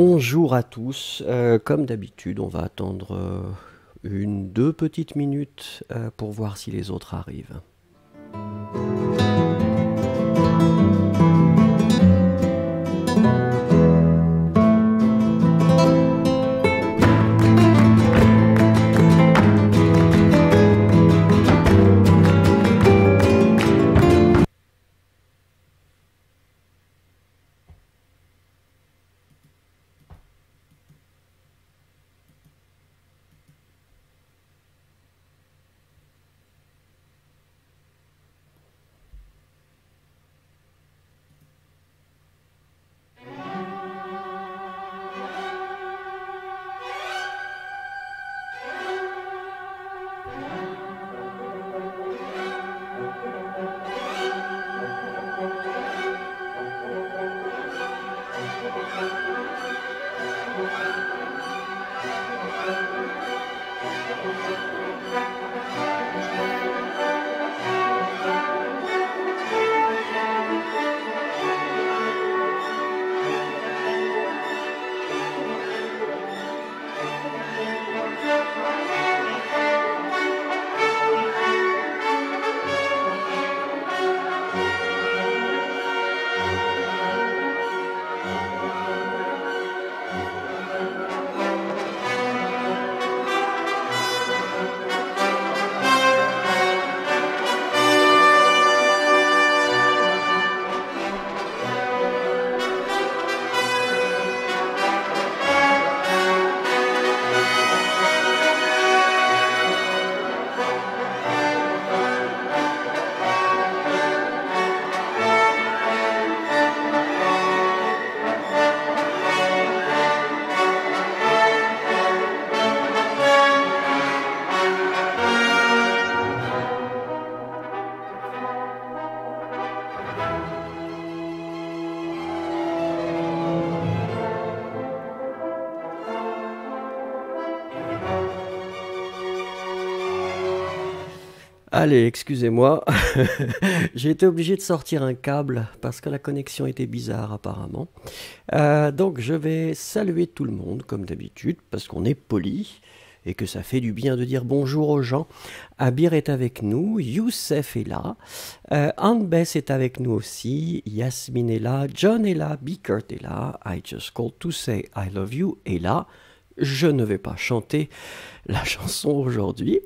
Bonjour à tous, comme d'habitude on va attendre deux petites minutes pour voir si les autres arrivent. Allez, excusez-moi, j'ai été obligé de sortir un câble parce que la connexion était bizarre apparemment. Donc je vais saluer tout le monde comme d'habitude parce qu'on est poli et que ça fait du bien de dire bonjour aux gens. Abir est avec nous, Youssef est là, Anbess est avec nous aussi, Yasmine est là, John est là, Bickert est là, I just called to say I love you est là. Je ne vais pas chanter la chanson aujourd'hui.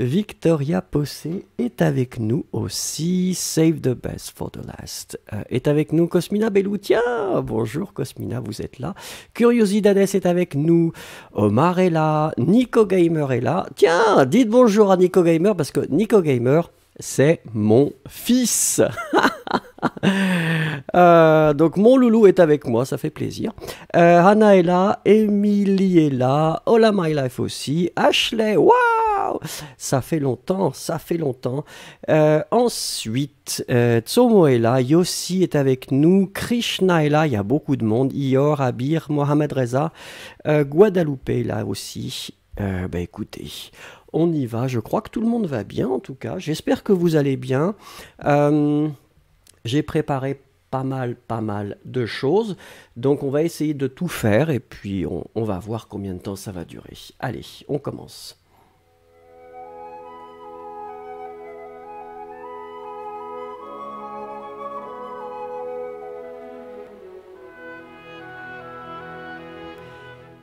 Victoria Possé est avec nous aussi. Save the best for the last. Est avec nous Cosmina Belloutia. Bonjour Cosmina, vous êtes là. Curiosidades est avec nous. Omar est là. Nico Gamer est là. Tiens, dites bonjour à Nico Gamer parce que Nico Gamer, c'est mon fils. Donc mon loulou est avec moi, ça fait plaisir. Hannah est là, Emily est là, Hola My Life aussi, Ashley, waouh, ça fait longtemps. Ensuite, Tsomo est là, Yossi est avec nous, Krishna est là, il y a beaucoup de monde, Ior, Abir, Mohamed Reza, Guadalupe est là aussi. Bah écoutez, on y va, je crois que tout le monde va bien en tout cas, j'espère que vous allez bien. J'ai préparé pas mal de choses, donc on va essayer de tout faire et puis on va voir combien de temps ça va durer. Allez, on commence.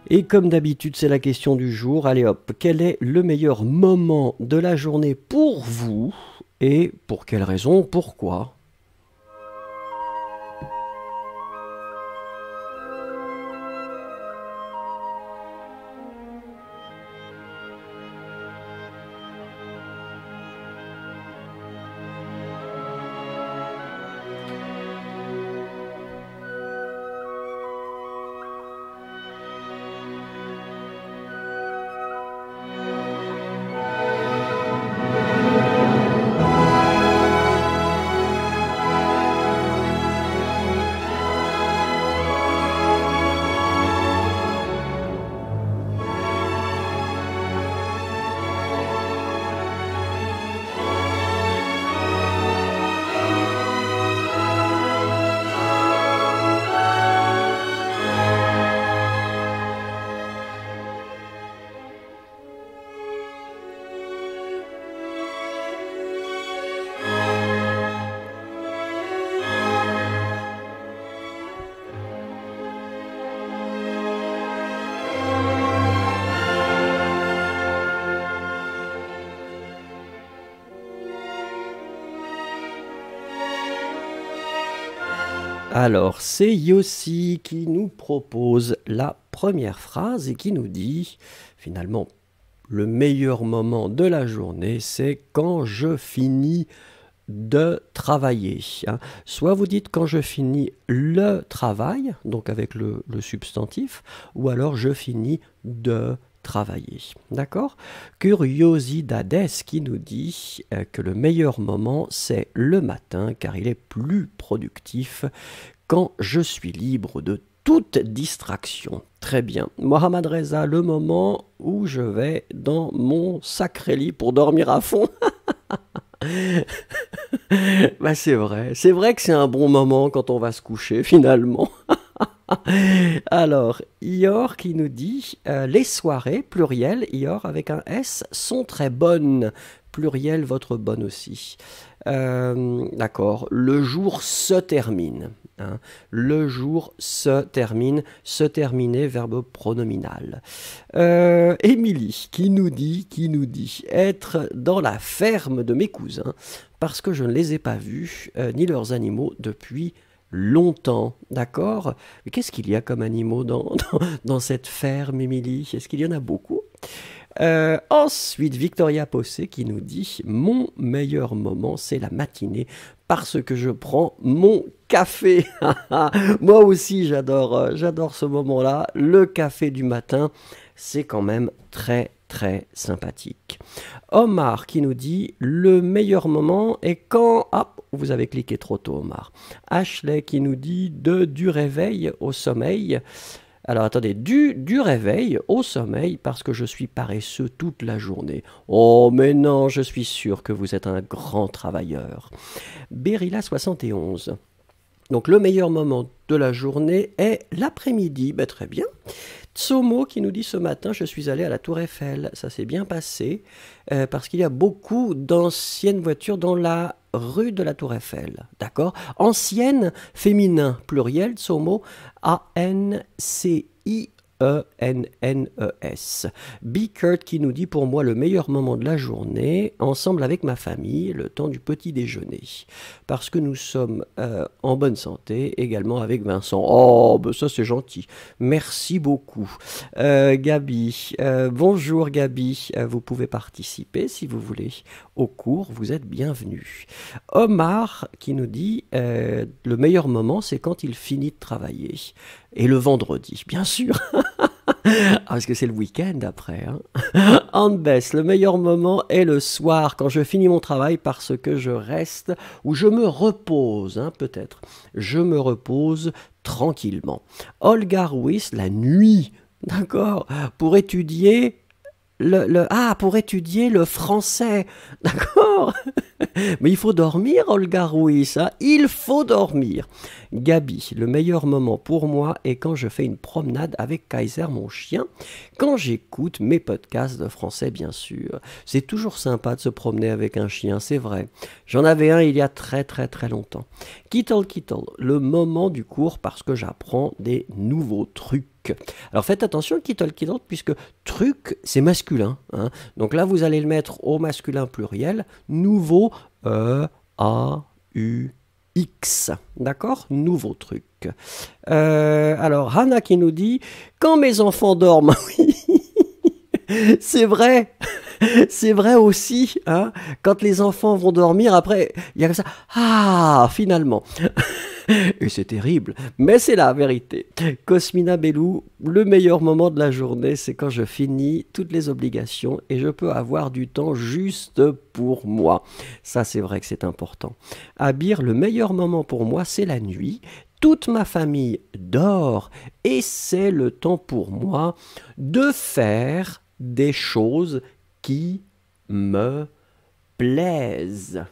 Et comme d'habitude, c'est la question du jour. Allez hop, quel est le meilleur moment de la journée pour vous et pour quelle raison, pourquoi ? Alors, c'est Yossi qui nous propose la première phrase et qui nous dit, finalement, le meilleur moment de la journée, c'est quand je finis de travailler. Hein. Soit vous dites quand je finis le travail, donc avec le substantif, ou alors je finis de travailler. D'accord ? Curiosidades qui nous dit que le meilleur moment, c'est le matin, car il est plus productif quand je suis libre de toute distraction. Très bien. Mohamed Reza, le moment où je vais dans mon sacré lit pour dormir à fond. Bah c'est vrai que c'est un bon moment quand on va se coucher finalement. Alors, Ior qui nous dit les soirées, pluriel, Ior avec un S, sont très bonnes. Pluriel, votre bonne aussi. D'accord, le jour se termine. Hein. Le jour se termine, se terminer, verbe pronominal. Émilie qui nous dit être dans la ferme de mes cousins parce que je ne les ai pas vus ni leurs animaux depuis longtemps. D'accord, mais qu'est-ce qu'il y a comme animaux dans cette ferme, Émilie? Est-ce qu'il y en a beaucoup? Ensuite, Victoria Possé qui nous dit « Mon meilleur moment, c'est la matinée parce que je prends mon café. » Moi aussi, j'adore ce moment-là. Le café du matin, c'est quand même très, très sympathique. Omar qui nous dit « Le meilleur moment est quand... » Hop, vous avez cliqué trop tôt, Omar. Ashley qui nous dit « Du réveil au sommeil. » Alors attendez, du réveil au sommeil parce que je suis paresseux toute la journée. Oh mais non, je suis sûr que vous êtes un grand travailleur. Berilla 71. Donc le meilleur moment de la journée est l'après-midi. Ben, très bien. Tsomo qui nous dit ce matin, je suis allé à la Tour Eiffel. Ça s'est bien passé parce qu'il y a beaucoup d'anciennes voitures dans la rue de la Tour Eiffel. D'accord ? Ancienne, féminin, pluriel, Tsomo, A-N-C-I-E-N-N-E-S. Bickert qui nous dit pour moi le meilleur moment de la journée, ensemble avec ma famille, le temps du petit déjeuner. Parce que nous sommes en bonne santé, également avec Vincent. Oh, ben ça c'est gentil. Merci beaucoup. Gabi, bonjour Gabi. Vous pouvez participer si vous voulez au cours, vous êtes bienvenue. Omar qui nous dit le meilleur moment c'est quand il finit de travailler. Et le vendredi, bien sûr. Parce que c'est le week-end après. Hein. Anbes, le meilleur moment est le soir, quand je finis mon travail, parce que je reste, ou je me repose, hein, peut-être. Je me repose tranquillement. Olga Ruiz, la nuit, d'accord, pour étudier... pour étudier le français, d'accord. Mais il faut dormir, Olga Ruiz, hein, il faut dormir. Gabi, le meilleur moment pour moi est quand je fais une promenade avec Kaiser, mon chien, quand j'écoute mes podcasts de français, bien sûr. C'est toujours sympa de se promener avec un chien, c'est vrai. J'en avais un il y a très très très longtemps. Kittle, le moment du cours parce que j'apprends des nouveaux trucs. Alors faites attention, kittle, puisque truc, c'est masculin. Hein. Donc là, vous allez le mettre au masculin pluriel, nouveau E-A-U-X. D'accord ? Nouveau truc. Alors, Hannah qui nous dit, quand mes enfants dorment, c'est vrai aussi, hein, quand les enfants vont dormir, après, il y a comme ça, ah, finalement. Et c'est terrible, mais c'est la vérité. Cosmina Bellou, le meilleur moment de la journée, c'est quand je finis toutes les obligations et je peux avoir du temps juste pour moi. Ça, c'est vrai que c'est important. Abir, le meilleur moment pour moi, c'est la nuit. Toute ma famille dort et c'est le temps pour moi de faire des choses qui me plaisent.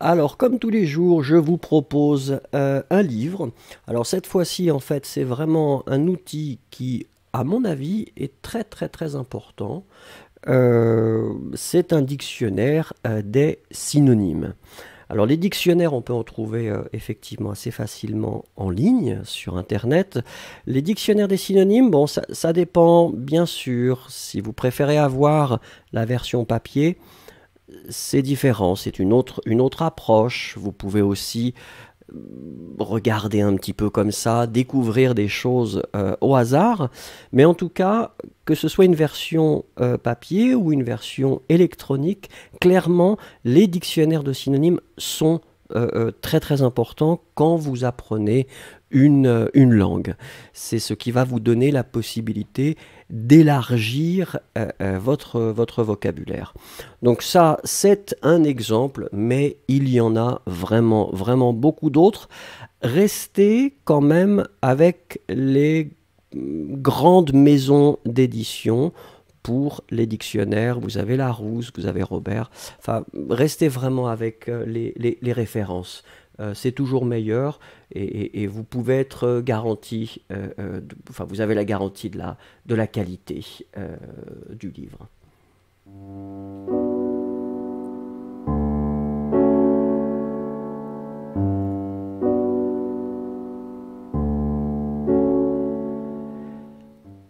Alors, comme tous les jours, je vous propose un livre. Alors, cette fois-ci, en fait, c'est vraiment un outil qui, à mon avis, est très, très, très important. C'est un dictionnaire des synonymes. Alors les dictionnaires, on peut en trouver effectivement assez facilement en ligne sur Internet. Les dictionnaires des synonymes, bon, ça dépend bien sûr. Si vous préférez avoir la version papier, c'est différent, c'est une autre approche. Vous pouvez aussi regarder un petit peu comme ça, découvrir des choses au hasard, mais en tout cas, que ce soit une version papier ou une version électronique, clairement, les dictionnaires de synonymes sont très très importants quand vous apprenez une langue. C'est ce qui va vous donner la possibilité d'élargir votre vocabulaire. Donc ça, c'est un exemple, mais il y en a vraiment, vraiment beaucoup d'autres. Restez quand même avec les grandes maisons d'édition pour les dictionnaires. Vous avez Larousse, vous avez Robert. Enfin, restez vraiment avec les références. C'est toujours meilleur et vous pouvez être garanti, enfin vous avez la garantie de la qualité du livre.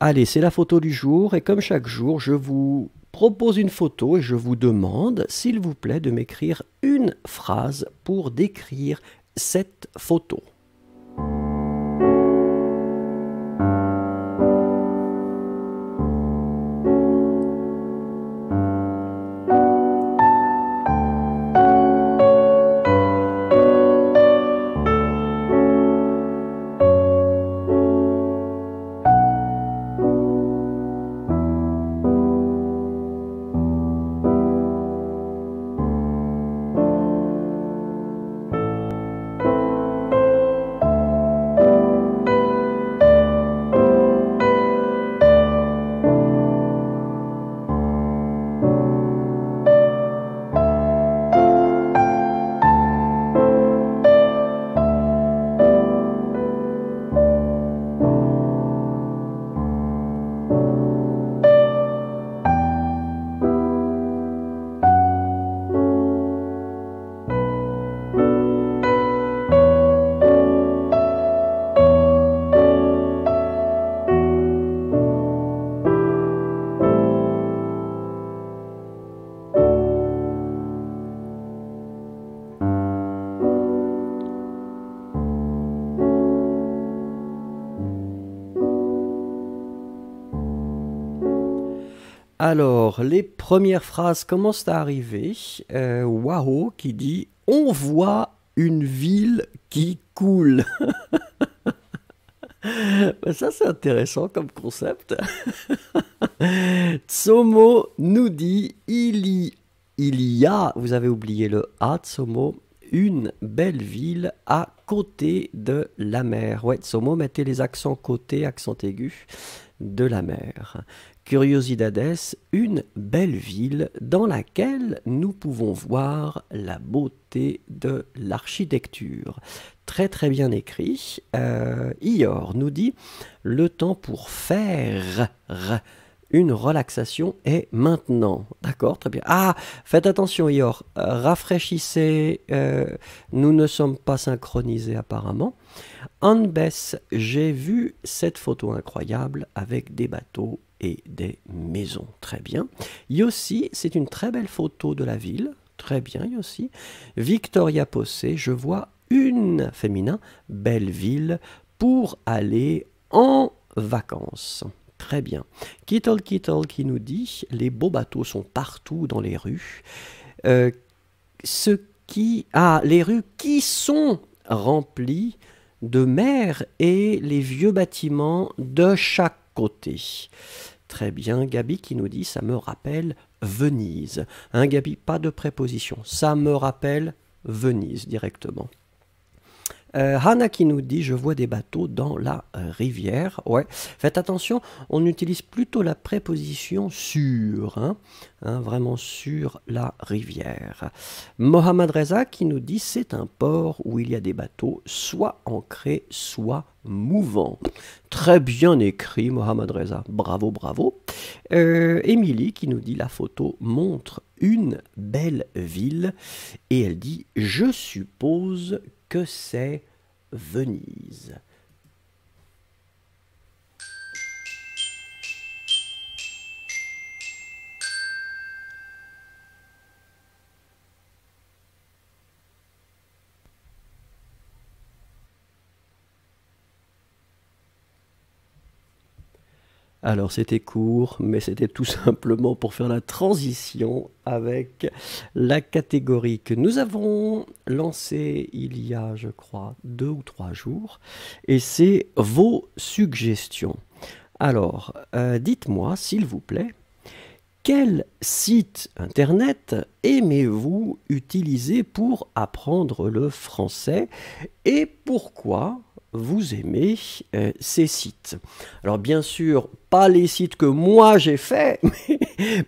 Allez, c'est la photo du jour et comme chaque jour, je vous propose une photo et je vous demande, s'il vous plaît, de m'écrire une phrase pour décrire cette photo. Alors, les premières phrases commencent à arriver. Waho qui dit « On voit une ville qui coule ». Ça, c'est intéressant comme concept. Tsomo nous dit « Il y a, vous avez oublié le « a » Tsomo, une belle ville à côté de la mer ». Ouais, Tsomo, mettez les accents côté, accent aigu, de la mer. Curiosidades, une belle ville dans laquelle nous pouvons voir la beauté de l'architecture. Très très bien écrit. Ior nous dit « Le temps pour faire une relaxation est maintenant ». D'accord, très bien. Ah, faites attention Ior, rafraîchissez, nous ne sommes pas synchronisés apparemment. Anbes, j'ai vu cette photo incroyable avec des bateaux et des maisons. Très bien. Yossi, c'est une très belle photo de la ville. Très bien, Yossi. Victoria Possé, je vois une, féminin, belle ville pour aller en vacances. Très bien. Kittle Kittle qui nous dit, les beaux bateaux sont partout dans les rues. Les rues qui sont remplies de mer et les vieux bâtiments de chaque côté. Très bien, Gabi qui nous dit « ça me rappelle Venise ». Hein Gabi, pas de préposition, « ça me rappelle Venise » directement. Hana qui nous dit « je vois des bateaux dans la rivière ». Ouais, faites attention, on utilise plutôt la préposition « sur hein », hein, vraiment « sur la rivière ». Mohamed Reza qui nous dit « c'est un port où il y a des bateaux, soit ancrés, soit mouvant ». Très bien écrit, Mohamed Reza. Bravo, bravo. Émilie qui nous dit « la photo montre une belle ville. Et elle dit « Je suppose que c'est Venise ». Alors c'était court, mais c'était tout simplement pour faire la transition avec la catégorie que nous avons lancée il y a, je crois, 2 ou 3 jours, et c'est vos suggestions. Alors, dites-moi, s'il vous plaît, quel site internet aimez-vous utiliser pour apprendre le français et pourquoi ? Vous aimez ces sites. Alors bien sûr, pas les sites que moi j'ai faits,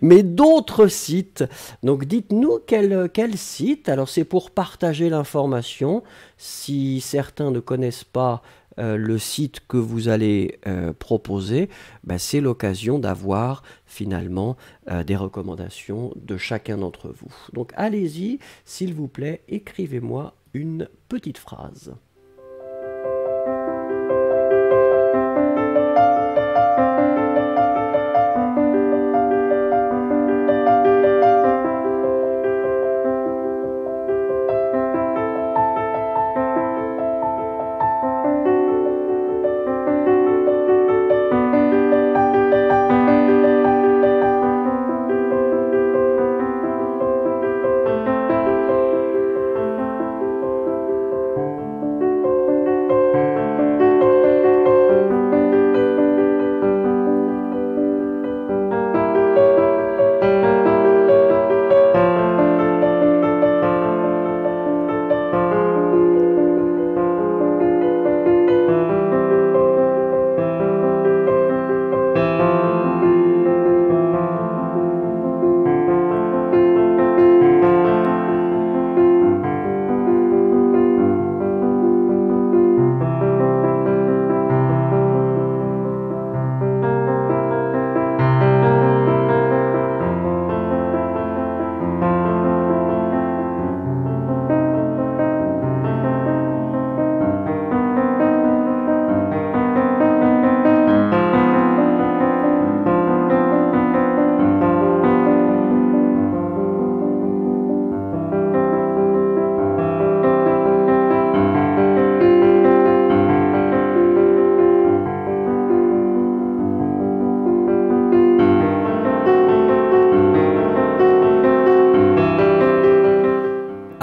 mais d'autres sites. Donc dites-nous quel site. Alors c'est pour partager l'information. Si certains ne connaissent pas le site que vous allez proposer, ben, c'est l'occasion d'avoir finalement des recommandations de chacun d'entre vous. Donc allez-y, s'il vous plaît, écrivez-moi une petite phrase.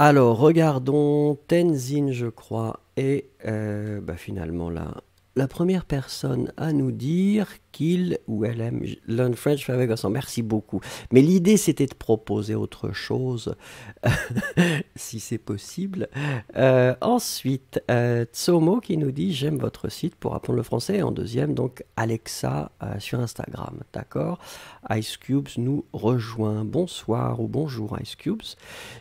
Alors, regardons, Tenzin, je crois, est finalement la première personne à nous dire qu'il ou elle aime Learn French avec Vincent. Merci beaucoup. Mais l'idée, c'était de proposer autre chose, si c'est possible. Ensuite, Tsomo qui nous dit « J'aime votre site pour apprendre le français ». Et en deuxième, donc Alexa sur Instagram. D'accord. Ice Cubes nous rejoint. Bonsoir ou bonjour Ice Cubes.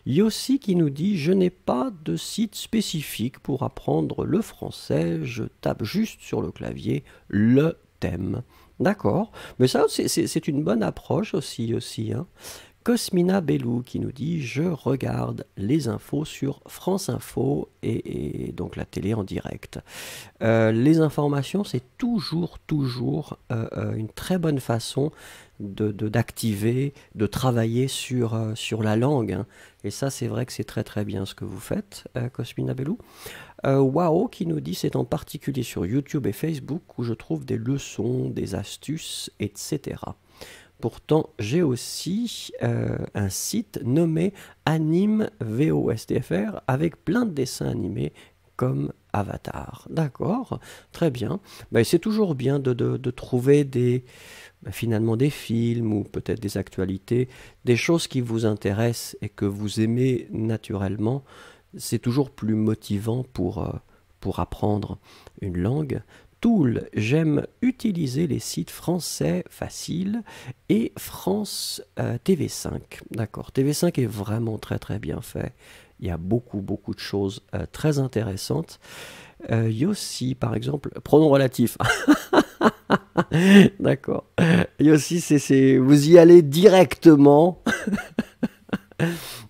Yossi qui nous dit « Je n'ai pas de site spécifique pour apprendre le français. Je tape juste sur le clavier le thème. » D'accord, mais ça c'est une bonne approche aussi hein. Cosmina Bellou qui nous dit « Je regarde les infos sur France Info et donc la télé en direct. » Les informations, c'est toujours une très bonne façon d'activer, de travailler sur la langue. Hein. Et ça, c'est vrai que c'est très bien ce que vous faites, Cosmina Bellou. Wao qui nous dit « C'est en particulier sur YouTube et Facebook où je trouve des leçons, des astuces, etc. » Pourtant, j'ai aussi un site nommé Anime VOSTFR avec plein de dessins animés comme Avatar. D'accord, très bien. Ben, c'est toujours bien de trouver finalement des films ou peut-être des actualités, des choses qui vous intéressent et que vous aimez naturellement. C'est toujours plus motivant pour apprendre une langue. Tool, j'aime utiliser les sites français Facile et France TV5. D'accord, TV5 est vraiment très bien fait. Il y a beaucoup de choses très intéressantes. Yossi, par exemple, pronom relatif. D'accord. Yossi, vous y allez directement.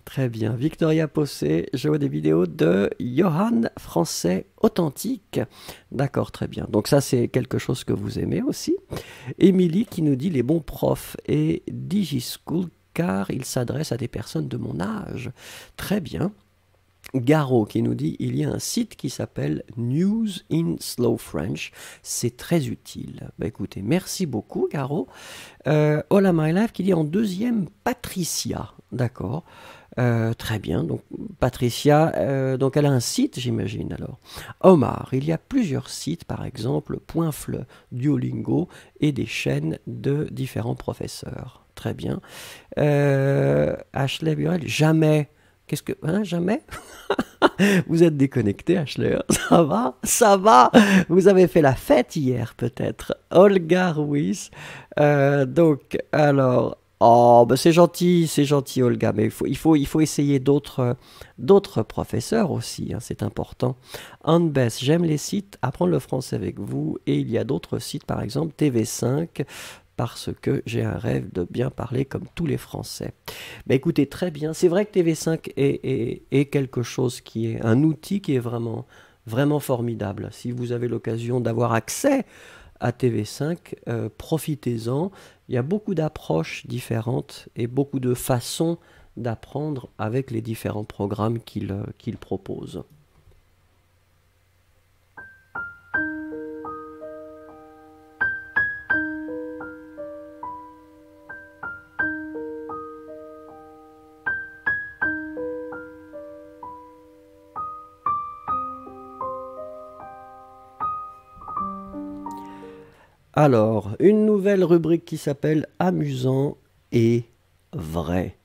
Très bien. Victoria Possé, je vois des vidéos de Johan français authentique. D'accord, très bien. Donc ça, c'est quelque chose que vous aimez aussi. Émilie qui nous dit les bons profs et DigiSchool car ils s'adressent à des personnes de mon âge. Très bien. Garo qui nous dit il y a un site qui s'appelle News in Slow French, c'est très utile. Bah écoutez, merci beaucoup Garo. Hola My Life qui dit en deuxième Patricia, d'accord, très bien. Donc Patricia, donc elle a un site j'imagine alors. Omar, il y a plusieurs sites par exemple Pointfle, Duolingo et des chaînes de différents professeurs. Très bien. Ashley Burel, jamais. Qu'est-ce que... Hein, jamais. Vous êtes déconnecté, Ashley. Ça va? Ça va? Vous avez fait la fête hier, peut-être. Olga Ruiz. Donc, alors... Oh, ben c'est gentil, Olga. Mais il faut essayer d'autres professeurs aussi. Hein, c'est important. Anne-Bess, j'aime les sites. Apprendre le français avec vous. Et il y a d'autres sites, par exemple, TV5... parce que j'ai un rêve de bien parler comme tous les Français. Bah écoutez, très bien, c'est vrai que TV5 est quelque chose qui est un outil qui est vraiment, vraiment formidable. Si vous avez l'occasion d'avoir accès à TV5, profitez-en. Il y a beaucoup d'approches différentes et beaucoup de façons d'apprendre avec les différents programmes qu'il propose. Alors, une nouvelle rubrique qui s'appelle « Amusant et vrai ».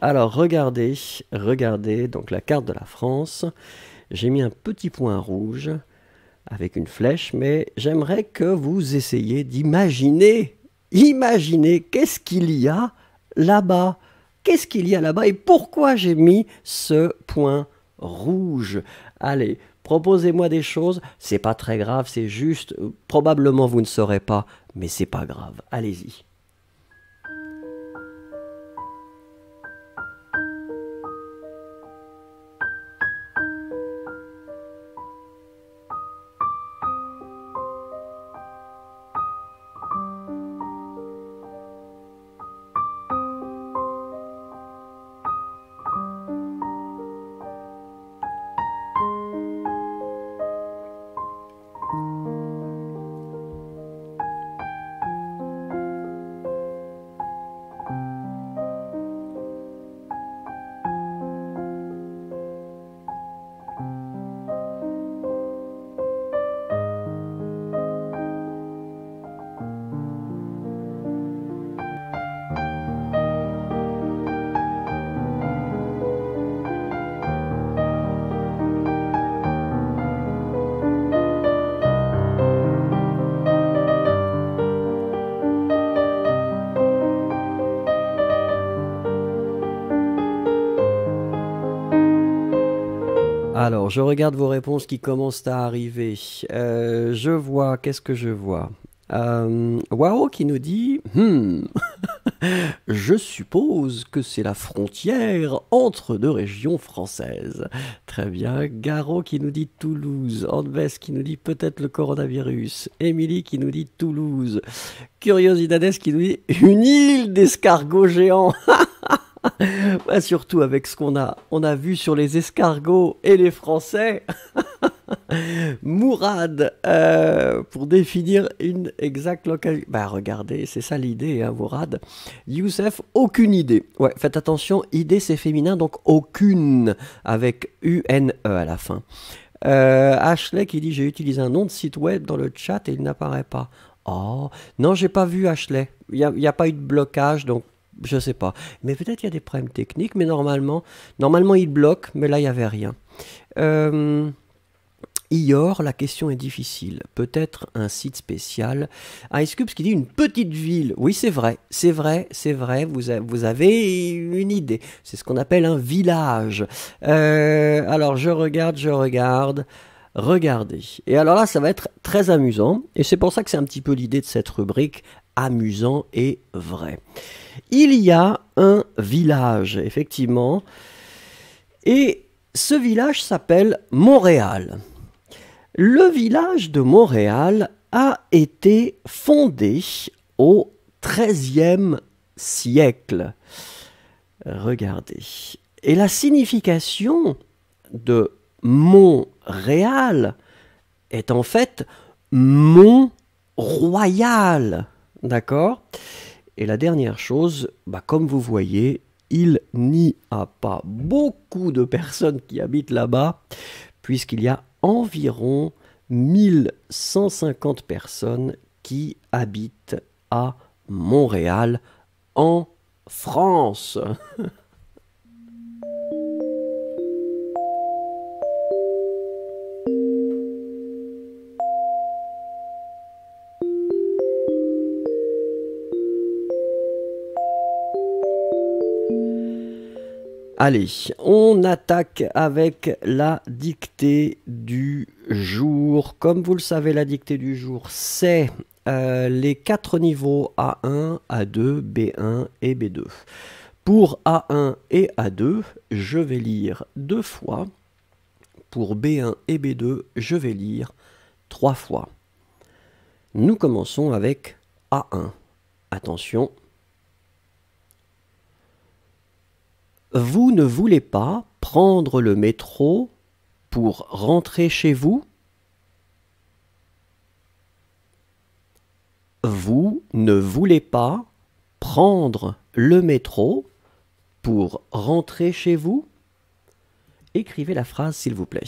Alors, regardez, regardez, donc la carte de la France. J'ai mis un petit point rouge avec une flèche, mais j'aimerais que vous essayiez d'imaginer, qu'est-ce qu'il y a là-bas. Qu'est-ce qu'il y a là-bas et pourquoi j'ai mis ce point rouge. Allez, proposez-moi des choses, c'est pas très grave, c'est juste, probablement vous ne saurez pas, mais c'est pas grave, allez-y. Alors, je regarde vos réponses qui commencent à arriver. Je vois, qu'est-ce que je vois? Wao qui nous dit « Je suppose que c'est la frontière entre deux régions françaises. » Très bien. Garo qui nous dit « Toulouse ». Anves qui nous dit « Peut-être le coronavirus ». Émilie qui nous dit « Toulouse ». Curiosidades qui nous dit « Une île d'escargots géants ». Bah surtout avec ce qu'on a vu sur les escargots et les Français. Mourad, pour définir une exacte localité. Bah regardez, c'est ça l'idée, hein, Mourad. Youssef, aucune idée. Ouais, faites attention, idée c'est féminin, donc aucune, avec U-N-E à la fin. Ashley qui dit, j'ai utilisé un nom de site web dans le chat et il n'apparaît pas. Oh, non, j'ai pas vu Ashley. Il n'y a pas eu de blocage, donc... Je sais pas, mais peut-être il y a des problèmes techniques, mais normalement il bloque, mais là il n'y avait rien. Ior, la question est difficile, peut-être un site spécial. Ice Cube qui dit une petite ville, oui c'est vrai, vous avez une idée, c'est ce qu'on appelle un village. Alors je regarde. Regardez, et alors là ça va être très amusant, et c'est pour ça que c'est un petit peu l'idée de cette rubrique amusant et vrai. Il y a un village, effectivement, et ce village s'appelle Montréal. Le village de Montréal a été fondé au XIIIe siècle. Regardez. Et la signification de Montréal est en fait Mont Royal. D'accord? Et la dernière chose, comme vous voyez, il n'y a pas beaucoup de personnes qui habitent là-bas, puisqu'il y a environ 1150 personnes qui habitent à Montréal en France. Allez, on attaque avec la dictée du jour. Comme vous le savez, la dictée du jour, c'est les 4 niveaux A1, A2, B1 et B2. Pour A1 et A2, je vais lire 2 fois. Pour B1 et B2, je vais lire 3 fois. Nous commençons avec A1. Attention. Vous ne voulez pas prendre le métro pour rentrer chez vous? Vous ne voulez pas prendre le métro pour rentrer chez vous? Écrivez la phrase, s'il vous plaît.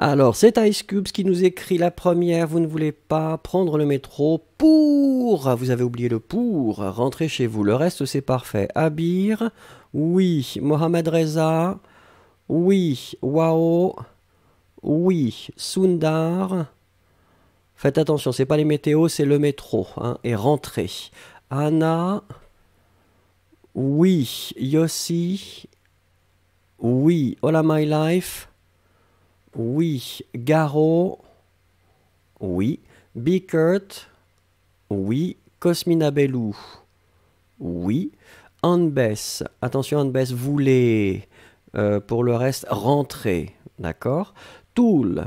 Alors, c'est Ice Cubes qui nous écrit la première. Vous ne voulez pas prendre le métro pour... Vous avez oublié le pour. Rentrez chez vous. Le reste, c'est parfait. Abir. Oui. Mohamed Reza. Oui. Wao. Oui. Sundar. Faites attention, c'est pas les météos, c'est le métro. Hein, et rentrez. Anna. Oui. Yossi. Oui. Hola My Life. Oui. Garo. Oui. Bickert. Oui. Cosmina Bellou. Oui. Anbess. Attention, Anbess, voulez. Pour le reste, rentrer. D'accord. Toul.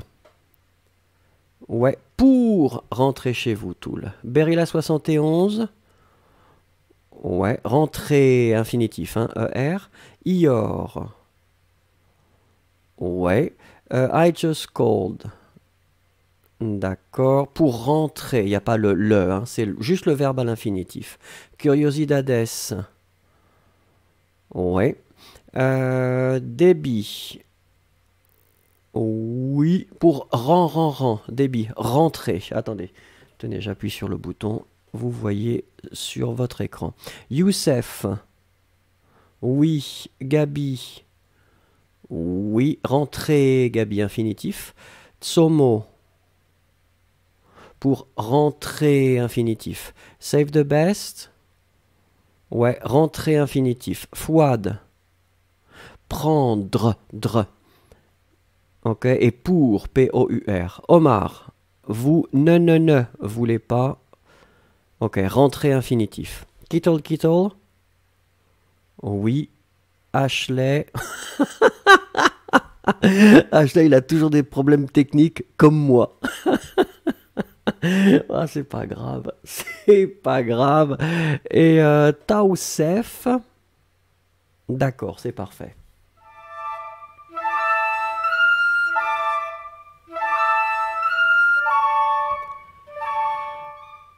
Ouais. Pour rentrer chez vous, Toul. Berilla 71. Ouais. Rentrer, infinitif, hein. ER. Ior. Ouais. I just called. D'accord. Pour rentrer, il n'y a pas le « le hein, », c'est juste le verbe à l'infinitif. Curiosidades. Ouais. Débit. Oui. Pour ran. Débit. Rentrer. Attendez. Tenez, j'appuie sur le bouton. Vous voyez sur votre écran. Youssef. Oui. Gabi. Oui, rentrer, Gabi, infinitif. Tsomo, pour rentrer, infinitif. Save the best. Ouais, rentrer, infinitif. Fouad, prendre, dre. Ok, et pour, P-O-U-R. Omar, vous ne voulez pas. Ok, rentrer, infinitif. Kittle. Oui. Ashley. Ashley, il a toujours des problèmes techniques comme moi. Ah, c'est pas grave. C'est pas grave. Et Taoussef. D'accord, c'est parfait.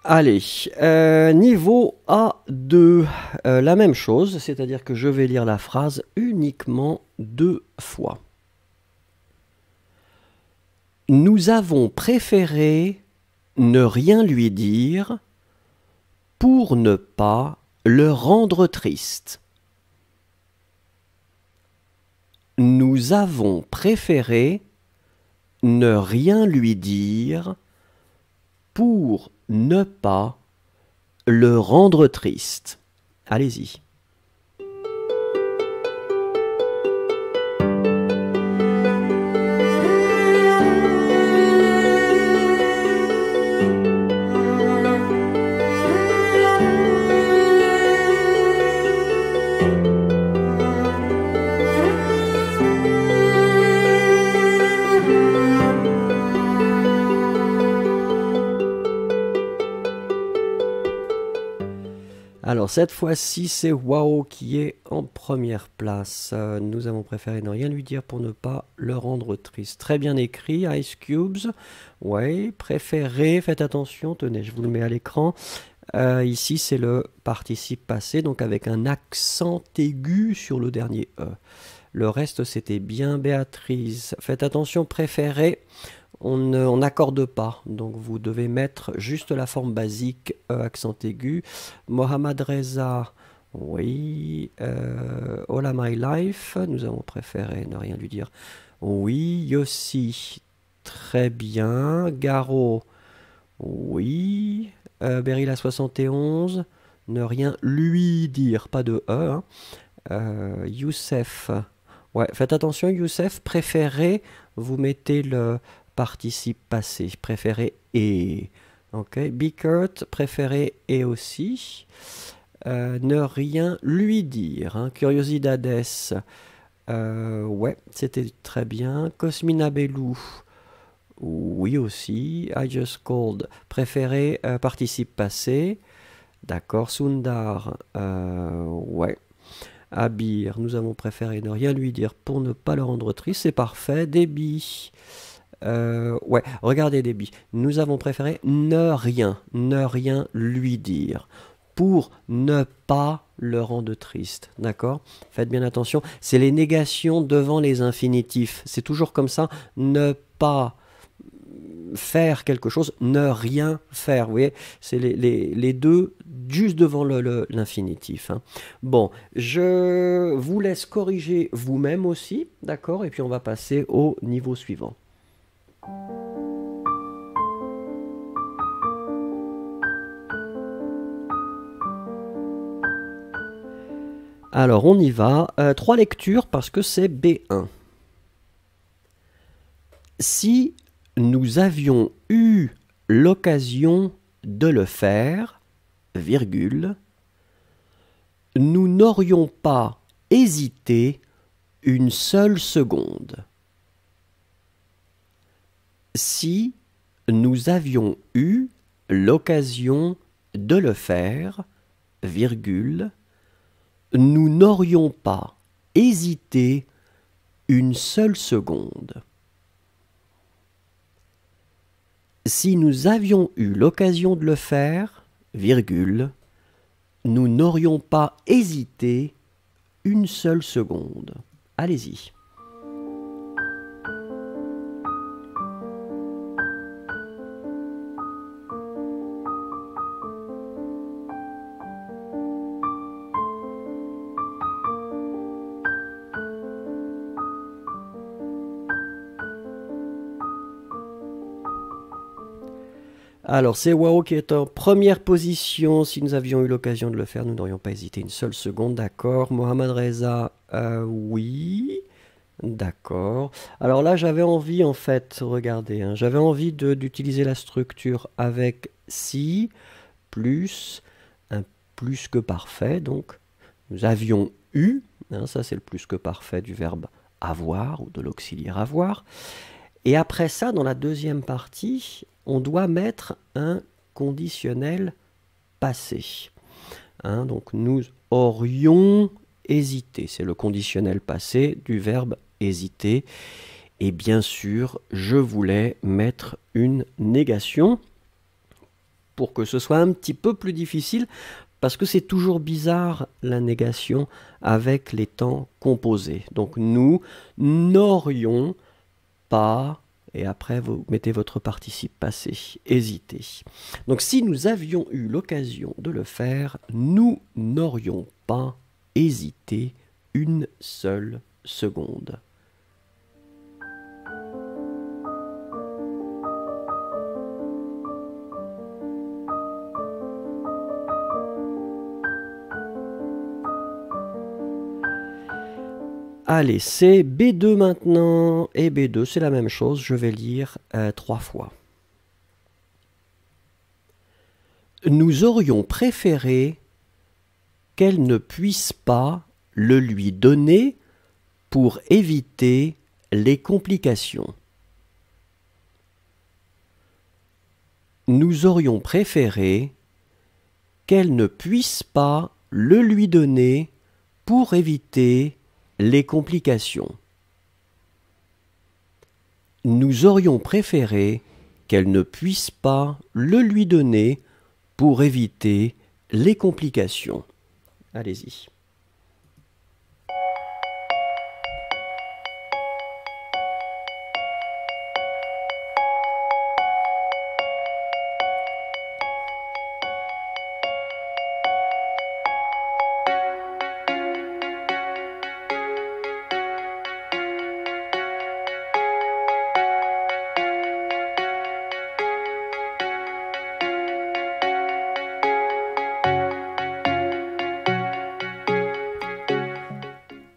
Allez, niveau A2, la même chose, c'est-à-dire que je vais lire la phrase uniquement 2 fois. Nous avons préféré ne rien lui dire pour ne pas le rendre triste. Nous avons préféré ne rien lui dire pour ne pas le rendre triste. Allez-y. Alors cette fois-ci, c'est Wao qui est en première place. Nous avons préféré ne rien lui dire pour ne pas le rendre triste. Très bien écrit, Ice Cubes. Ouais, préféré, faites attention, tenez, je vous le mets à l'écran. Ici, c'est le participe passé, donc avec un accent aigu sur le dernier E. Le reste, c'était bien Béatrice. Faites attention, préféré, on n'accorde pas, donc vous devez mettre juste la forme basique, accent aigu. Mohamed Reza, oui. All of My Life, nous avons préféré ne rien lui dire. Oui. Yossi, très bien. Garo, oui. Berila 71, ne rien lui dire, pas de E. Hein. Youssef, ouais, faites attention, Youssef, préféré, vous mettez le participe passé, préféré et. Ok, Bickert, préféré et aussi. Ne rien lui dire. Hein. Curiosidades, ouais, c'était très bien. Cosmina Bellou, oui aussi. I Just Called, préféré, participe passé. D'accord, Sundar, ouais. Abir, nous avons préféré ne rien lui dire pour ne pas le rendre triste, c'est parfait. Déby, ouais, regardez Déby, nous avons préféré ne rien lui dire pour ne pas le rendre triste, d'accord? Faites bien attention, c'est les négations devant les infinitifs, c'est toujours comme ça, ne pas faire quelque chose, ne rien faire, vous voyez, c'est les deux juste devant l'infinitif. Hein. Bon, je vous laisse corriger vous-même aussi, d'accord? Et puis on va passer au niveau suivant. Alors on y va, 3 lectures parce que c'est B1. Si nous avions eu l'occasion de le faire, virgule, nous n'aurions pas hésité une seule seconde. Si nous avions eu l'occasion de le faire, virgule, nous n'aurions pas hésité une seule seconde. Si nous avions eu l'occasion de le faire, virgule, nous n'aurions pas hésité une seule seconde. Allez-y. Alors, c'est Wao qui est en première position. Si nous avions eu l'occasion de le faire, nous n'aurions pas hésité une seule seconde. D'accord. Mohamed Reza, oui. D'accord. Alors là, j'avais envie, en fait, regardez, hein, j'avais envie d'utiliser la structure avec si, plus, un plus que parfait. Donc, nous avions eu, hein, ça c'est le plus que parfait du verbe avoir ou de l'auxiliaire avoir. Et après ça, dans la deuxième partie, on doit mettre un conditionnel passé. Hein, donc nous aurions hésité. C'est le conditionnel passé du verbe hésiter. Et bien sûr, je voulais mettre une négation pour que ce soit un petit peu plus difficile, parce que c'est toujours bizarre la négation avec les temps composés. Donc nous n'aurions pas, et après vous mettez votre participe passé, hésiter. Donc si nous avions eu l'occasion de le faire, nous n'aurions pas hésité une seule secondes. Allez, c'est B2 maintenant, et B2 c'est la même chose, je vais lire 3 fois. Nous aurions préféré qu'elle ne puisse pas le lui donner pour éviter les complications. Nous aurions préféré qu'elle ne puisse pas le lui donner pour éviter les complications. Nous aurions préféré qu'elle ne puisse pas le lui donner pour éviter les complications. Allez-y.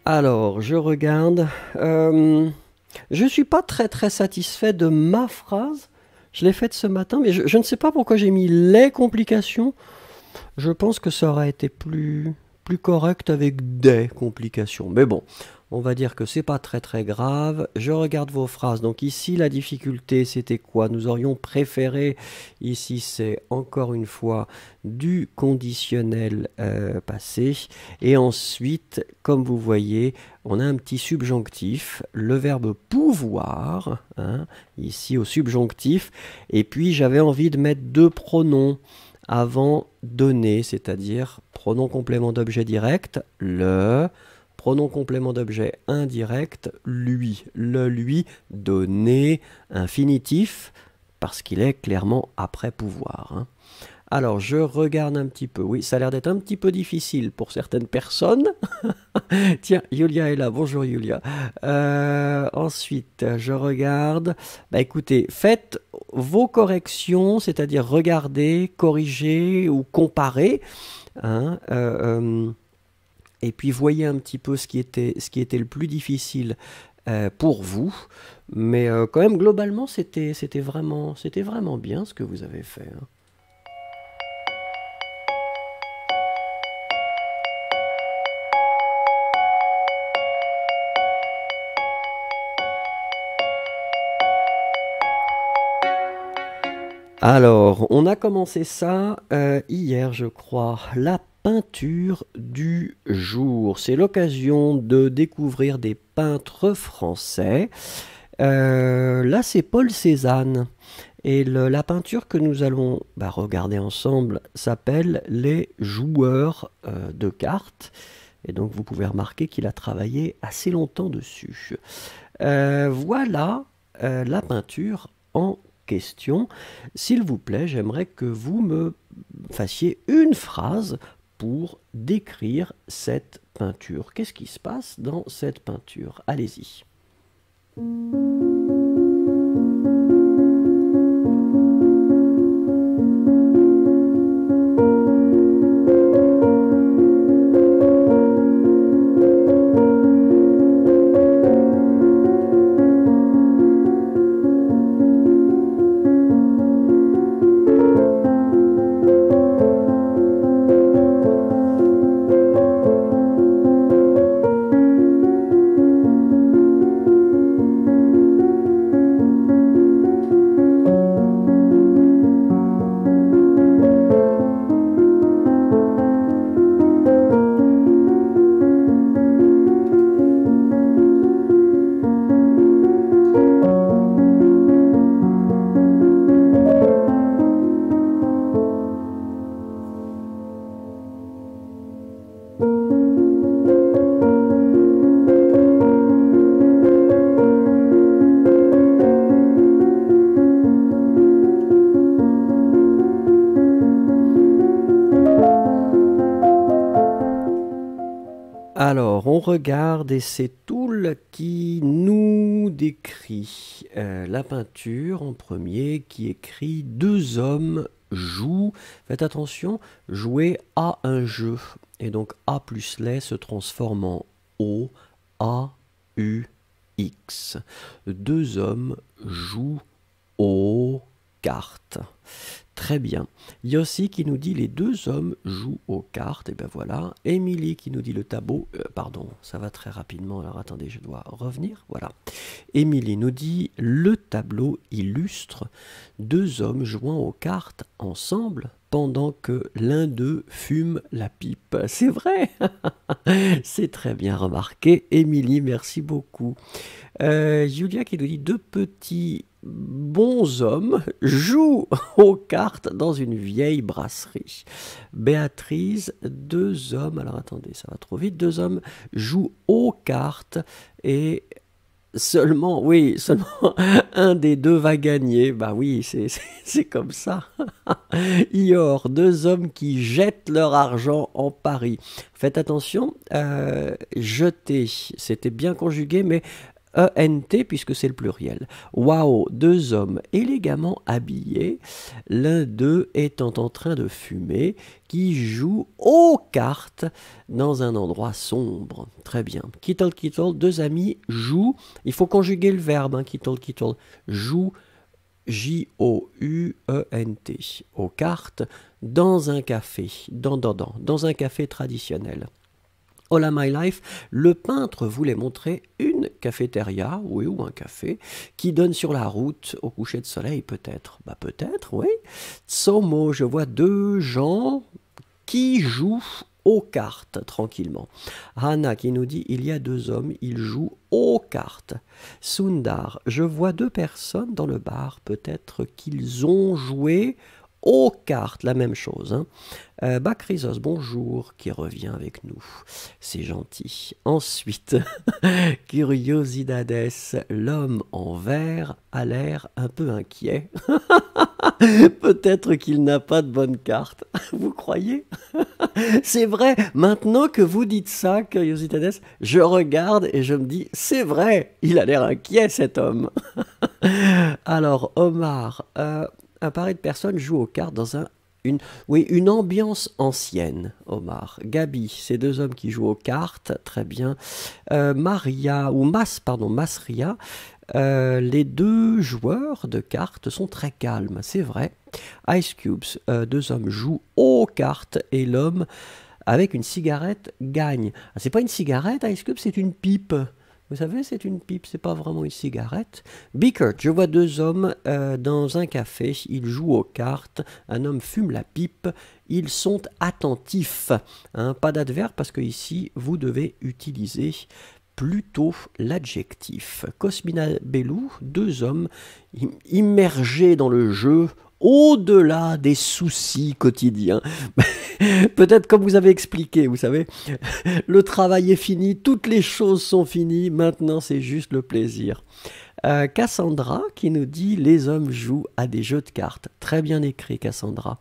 Alors, je regarde. Je ne suis pas très satisfait de ma phrase. Je l'ai faite ce matin, mais je ne sais pas pourquoi j'ai mis les complications. Je pense que ça aurait été plus correct avec des complications. Mais bon, on va dire que c'est pas très grave. Je regarde vos phrases. Donc ici, la difficulté, c'était quoi? Nous aurions préféré. Ici, c'est encore une fois du conditionnel passé. Et ensuite, comme vous voyez, on a un petit subjonctif, le verbe pouvoir, hein, ici au subjonctif. Et puis, j'avais envie de mettre 2 pronoms avant donner, c'est-à-dire pronom complément d'objet direct, le... Pronom complément d'objet indirect, lui. Le lui donné infinitif, parce qu'il est clairement après pouvoir. Hein. Alors, je regarde un petit peu. Oui, ça a l'air d'être un petit peu difficile pour certaines personnes. Tiens, Yulia est là. Bonjour, Yulia. Ensuite, je regarde. Bah, écoutez, faites vos corrections, c'est-à-dire regardez, corrigez ou comparez. Hein, et puis voyez un petit peu ce qui était le plus difficile pour vous. Mais quand même, globalement, c'était vraiment bien ce que vous avez fait. Hein. Alors, on a commencé ça hier, je crois, la peinture du jour. C'est l'occasion de découvrir des peintres français. Là, c'est Paul Cézanne. Et la peinture que nous allons regarder ensemble s'appelle « Les joueurs de cartes ». Et donc, vous pouvez remarquer qu'il a travaillé assez longtemps dessus. Voilà la peinture en question. S'il vous plaît, j'aimerais que vous me fassiez une phrase pour décrire cette peinture. Qu'est-ce qui se passe dans cette peinture? Allez-y. Alors, on regarde et c'est Toul qui nous décrit la peinture en premier, qui écrit « Deux hommes jouent ». Faites attention, jouer à un jeu. Et donc A plus les se transforme en O, A, U, X. Deux hommes jouent aux cartes. Très bien. Yossi qui nous dit les deux hommes jouent aux cartes. Et bien voilà. Émilie qui nous dit le tableau. Pardon, ça va très rapidement. Alors attendez, je dois revenir. Voilà. Émilie nous dit le tableau illustre deux hommes jouant aux cartes ensemble pendant que l'un d'eux fume la pipe. C'est vrai. C'est très bien remarqué. Émilie, merci beaucoup. Julia qui nous dit deux petits bonshommes jouent aux cartes dans une vieille brasserie. Béatrice, deux hommes, alors attendez, ça va trop vite, deux hommes jouent aux cartes et seulement, oui, seulement un des deux va gagner. Bah oui, c'est comme ça. Ior, deux hommes qui jettent leur argent en paris. Faites attention, jeter, c'était bien conjugué, mais ENT puisque c'est le pluriel. Waouh, deux hommes élégamment habillés, l'un d'eux étant en train de fumer, qui joue aux cartes dans un endroit sombre. Très bien. Kittle, kittle, deux amis jouent. Il faut conjuguer le verbe, hein, kittle, kittle. Joue, J-O-U-E-N-T, aux cartes, dans un café, dans un café traditionnel. Hola My Life, le peintre voulait montrer une cafétéria, oui, ou un café, qui donne sur la route au coucher de soleil, peut-être. Bah peut-être, oui. Tsomo, je vois deux gens qui jouent aux cartes, tranquillement. Hana qui nous dit, il y a deux hommes, ils jouent aux cartes. Sundar, je vois deux personnes dans le bar, peut-être qu'ils ont joué aux cartes, la même chose. Hein. Bakrizos, bonjour, qui revient avec nous. C'est gentil. Ensuite, Curiosidades, l'homme en vert a l'air un peu inquiet. Peut-être qu'il n'a pas de bonne carte. Vous croyez? C'est vrai, maintenant que vous dites ça, Curiosidades, je regarde et je me dis, c'est vrai, il a l'air inquiet cet homme. Alors, Omar... un pareil de personnes joue aux cartes dans une ambiance ancienne, Omar. Gabi, ces deux hommes qui jouent aux cartes, très bien. Maria, ou Masria, les deux joueurs de cartes sont très calmes, c'est vrai. Ice Cubes, deux hommes jouent aux cartes et l'homme avec une cigarette gagne. Ah, c'est pas une cigarette, Ice Cubes, c'est une pipe. Vous savez, c'est une pipe, c'est pas vraiment une cigarette. Bickert, je vois deux hommes dans un café, ils jouent aux cartes, un homme fume la pipe, ils sont attentifs. Hein, pas d'adverbe parce que ici, vous devez utiliser plutôt l'adjectif. Cosmina Bellou, deux hommes immergés dans le jeu, au-delà des soucis quotidiens. Peut-être comme vous avez expliqué, vous savez, le travail est fini, toutes les choses sont finies, maintenant c'est juste le plaisir. Cassandra qui nous dit « Les hommes jouent à des jeux de cartes ». Très bien écrit, Cassandra.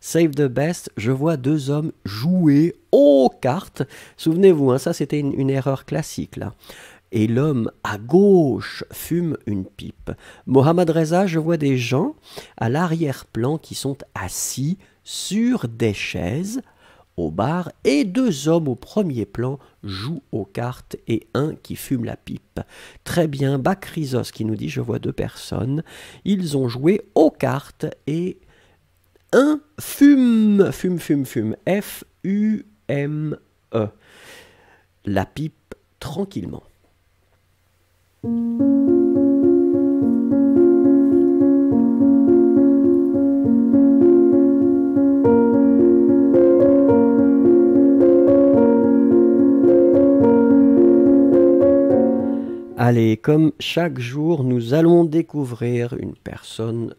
Save the best, je vois deux hommes jouer aux cartes. Souvenez-vous, hein, ça c'était une erreur classique là. Et l'homme à gauche fume une pipe. Mohamed Reza, je vois des gens à l'arrière-plan qui sont assis sur des chaises au bar et deux hommes au premier plan jouent aux cartes et un qui fume la pipe. Très bien, Bakrizos qui nous dit « Je vois deux personnes, ils ont joué aux cartes et un fume, fume, F-U-M-E, la pipe tranquillement. » Allez, comme chaque jour, nous allons découvrir une personne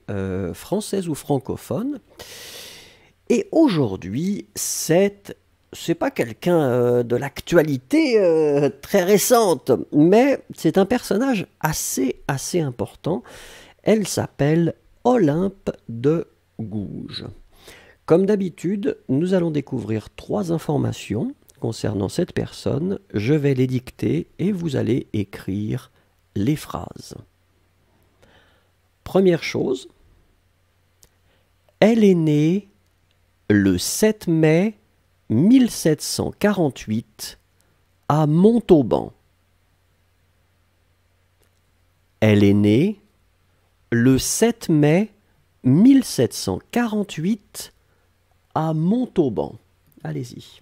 française ou francophone. Et aujourd'hui, c'est pas quelqu'un de l'actualité très récente, mais c'est un personnage assez important. Elle s'appelle Olympe de Gouges. Comme d'habitude, nous allons découvrir trois informations concernant cette personne, je vais les dicter et vous allez écrire les phrases. Première chose, elle est née le 7 mai 1748 à Montauban. Elle est née le 7 mai 1748 à Montauban. Allez-y.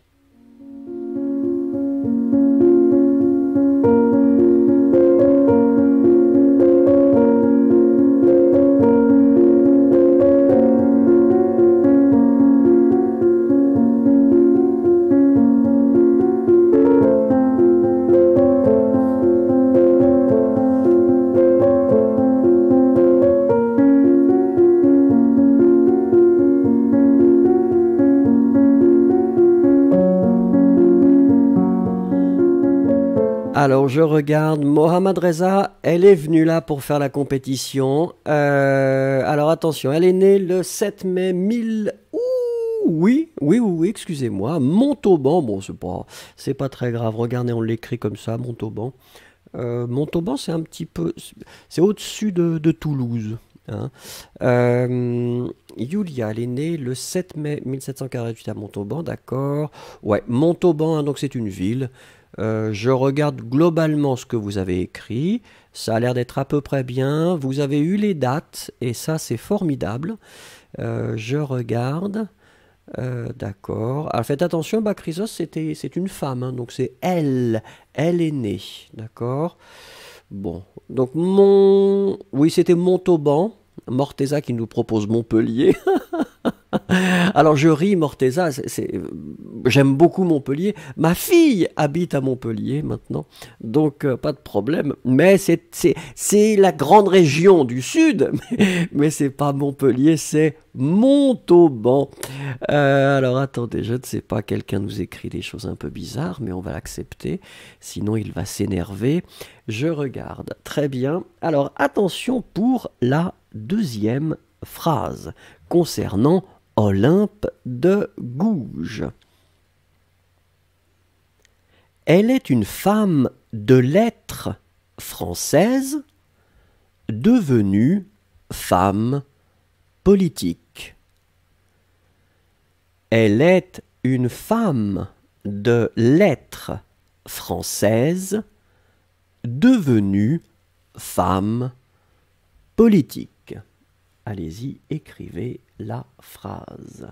Alors, je regarde, Mohamed Reza, elle est venue là pour faire la compétition. Alors, attention, elle est née le 7 mai 1000... Oui, excusez-moi, Montauban. Bon, c'est pas très grave, regardez, on l'écrit comme ça, Montauban. Montauban, c'est un petit peu... C'est au-dessus de Toulouse. Hein. Yulia, elle est née le 7 mai 1748 à Montauban, d'accord. Ouais, Montauban, hein, donc c'est une ville. Je regarde globalement ce que vous avez écrit, ça a l'air d'être à peu près bien, vous avez eu les dates, et ça c'est formidable. Je regarde, d'accord, alors faites attention, Bakrizos c'est une femme, hein, donc c'est elle, elle est née, d'accord. Bon, donc oui c'était Montauban, Morteza qui nous propose Montpellier. Alors je ris, Morteza, j'aime beaucoup Montpellier, ma fille habite à Montpellier maintenant, donc pas de problème, mais c'est la grande région du sud, mais c'est pas Montpellier, c'est Montauban. Alors attendez, je ne sais pas, quelqu'un nous écrit des choses un peu bizarres, mais on va l'accepter, sinon il va s'énerver. Je regarde, très bien, alors attention pour la deuxième phrase concernant Olympe de Gouges. Elle est une femme de lettres française devenue femme politique. Elle est une femme de lettres française devenue femme politique. Allez-y, écrivez la phrase.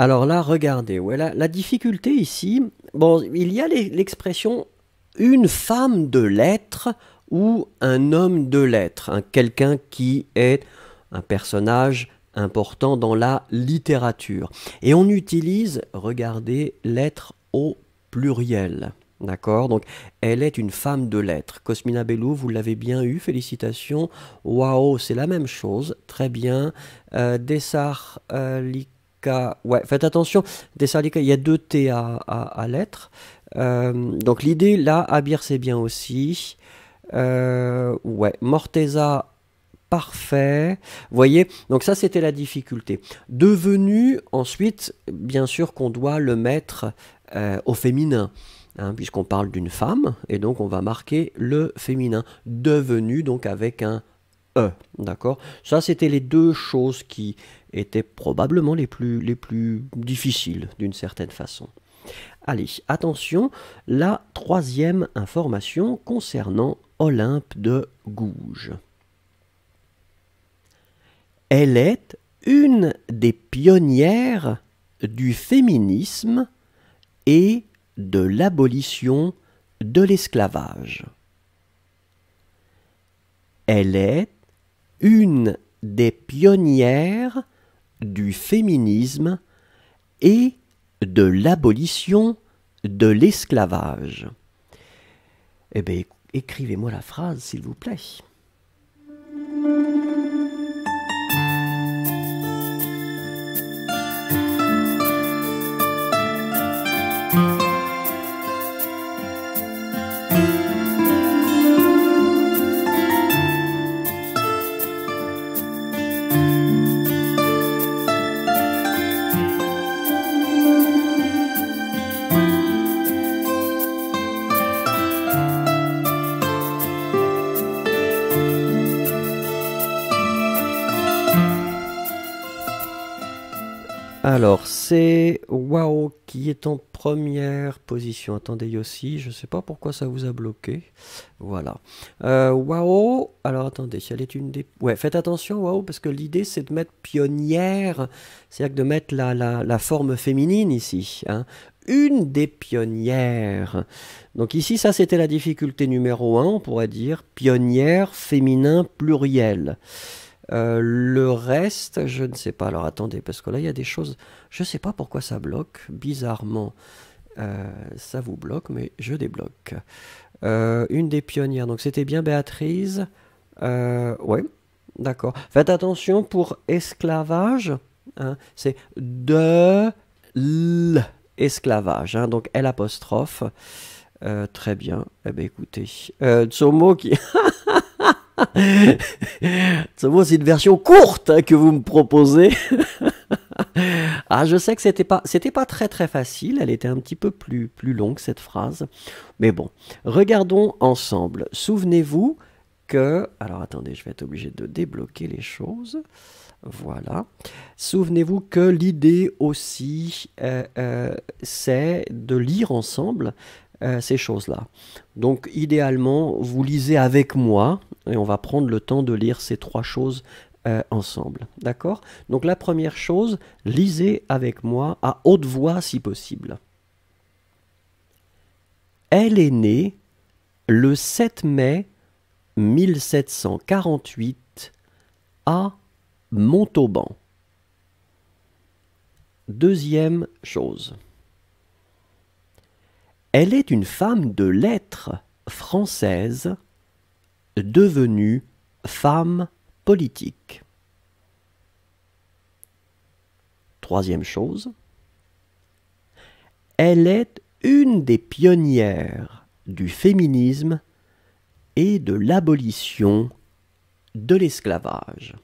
Alors là, regardez, ouais, la difficulté ici, bon, il y a l'expression « une femme de lettres » ou « un homme de lettres hein, », quelqu'un qui est un personnage important dans la littérature. Et on utilise, regardez, « lettres » au pluriel, d'accord. Donc, elle est une femme de lettres. Cosmina Bellou, vous l'avez bien eu, félicitations. Waouh, c'est la même chose, très bien. Dessart ouais, faites attention, Thessalika, il y a deux T à lettres. Donc l'idée, là, Abir, c'est bien aussi. Ouais, Morteza, parfait. Vous voyez, donc ça, c'était la difficulté. Devenu, ensuite, bien sûr qu'on doit le mettre au féminin, hein, puisqu'on parle d'une femme, et donc on va marquer le féminin. Devenu, donc avec un... D'accord, ça c'était les deux choses qui étaient probablement les plus difficiles d'une certaine façon. Allez, attention, la troisième information concernant Olympe de Gouges. Elle est une des pionnières du féminisme et de l'abolition de l'esclavage. Elle est une des pionnières du féminisme et de l'abolition de l'esclavage. Eh bien, écrivez-moi la phrase, s'il vous plaît. Alors, c'est Wow qui est en première position. Attendez, Yossi, je ne sais pas pourquoi ça vous a bloqué. Voilà. Wow, alors attendez, si elle est une des... Ouais, faites attention, Wow, parce que l'idée, c'est de mettre pionnière, c'est-à-dire de mettre la forme féminine ici, hein. Une des pionnières. Donc ici, ça, c'était la difficulté numéro 1, on pourrait dire, pionnière, féminin, pluriel. Le reste, je ne sais pas. Alors attendez, parce que là, il y a des choses... Je ne sais pas pourquoi ça bloque. Bizarrement, ça vous bloque, mais je débloque. Une des pionnières. Donc c'était bien Béatrice. Ouais, d'accord. Faites attention pour esclavage. Hein, c'est de l'esclavage. Hein, donc L apostrophe. Très bien. Eh bien, écoutez. Tsomo qui... c'est une version courte hein, que vous me proposez. Ah, je sais que c'était pas très facile, elle était un petit peu plus longue cette phrase. Mais bon, regardons ensemble. Souvenez-vous que... Alors attendez, je vais être obligé de débloquer les choses. Voilà. Souvenez-vous que l'idée aussi, c'est de lire ensemble ces choses-là. Donc idéalement, vous lisez avec moi. Et on va prendre le temps de lire ces trois choses ensemble. D'accord? Donc la première chose, lisez avec moi à haute voix si possible. Elle est née le 7 mai 1748 à Montauban. Deuxième chose. Elle est une femme de lettres française devenue femme politique. Troisième chose, elle est une des pionnières du féminisme et de l'abolition de l'esclavage.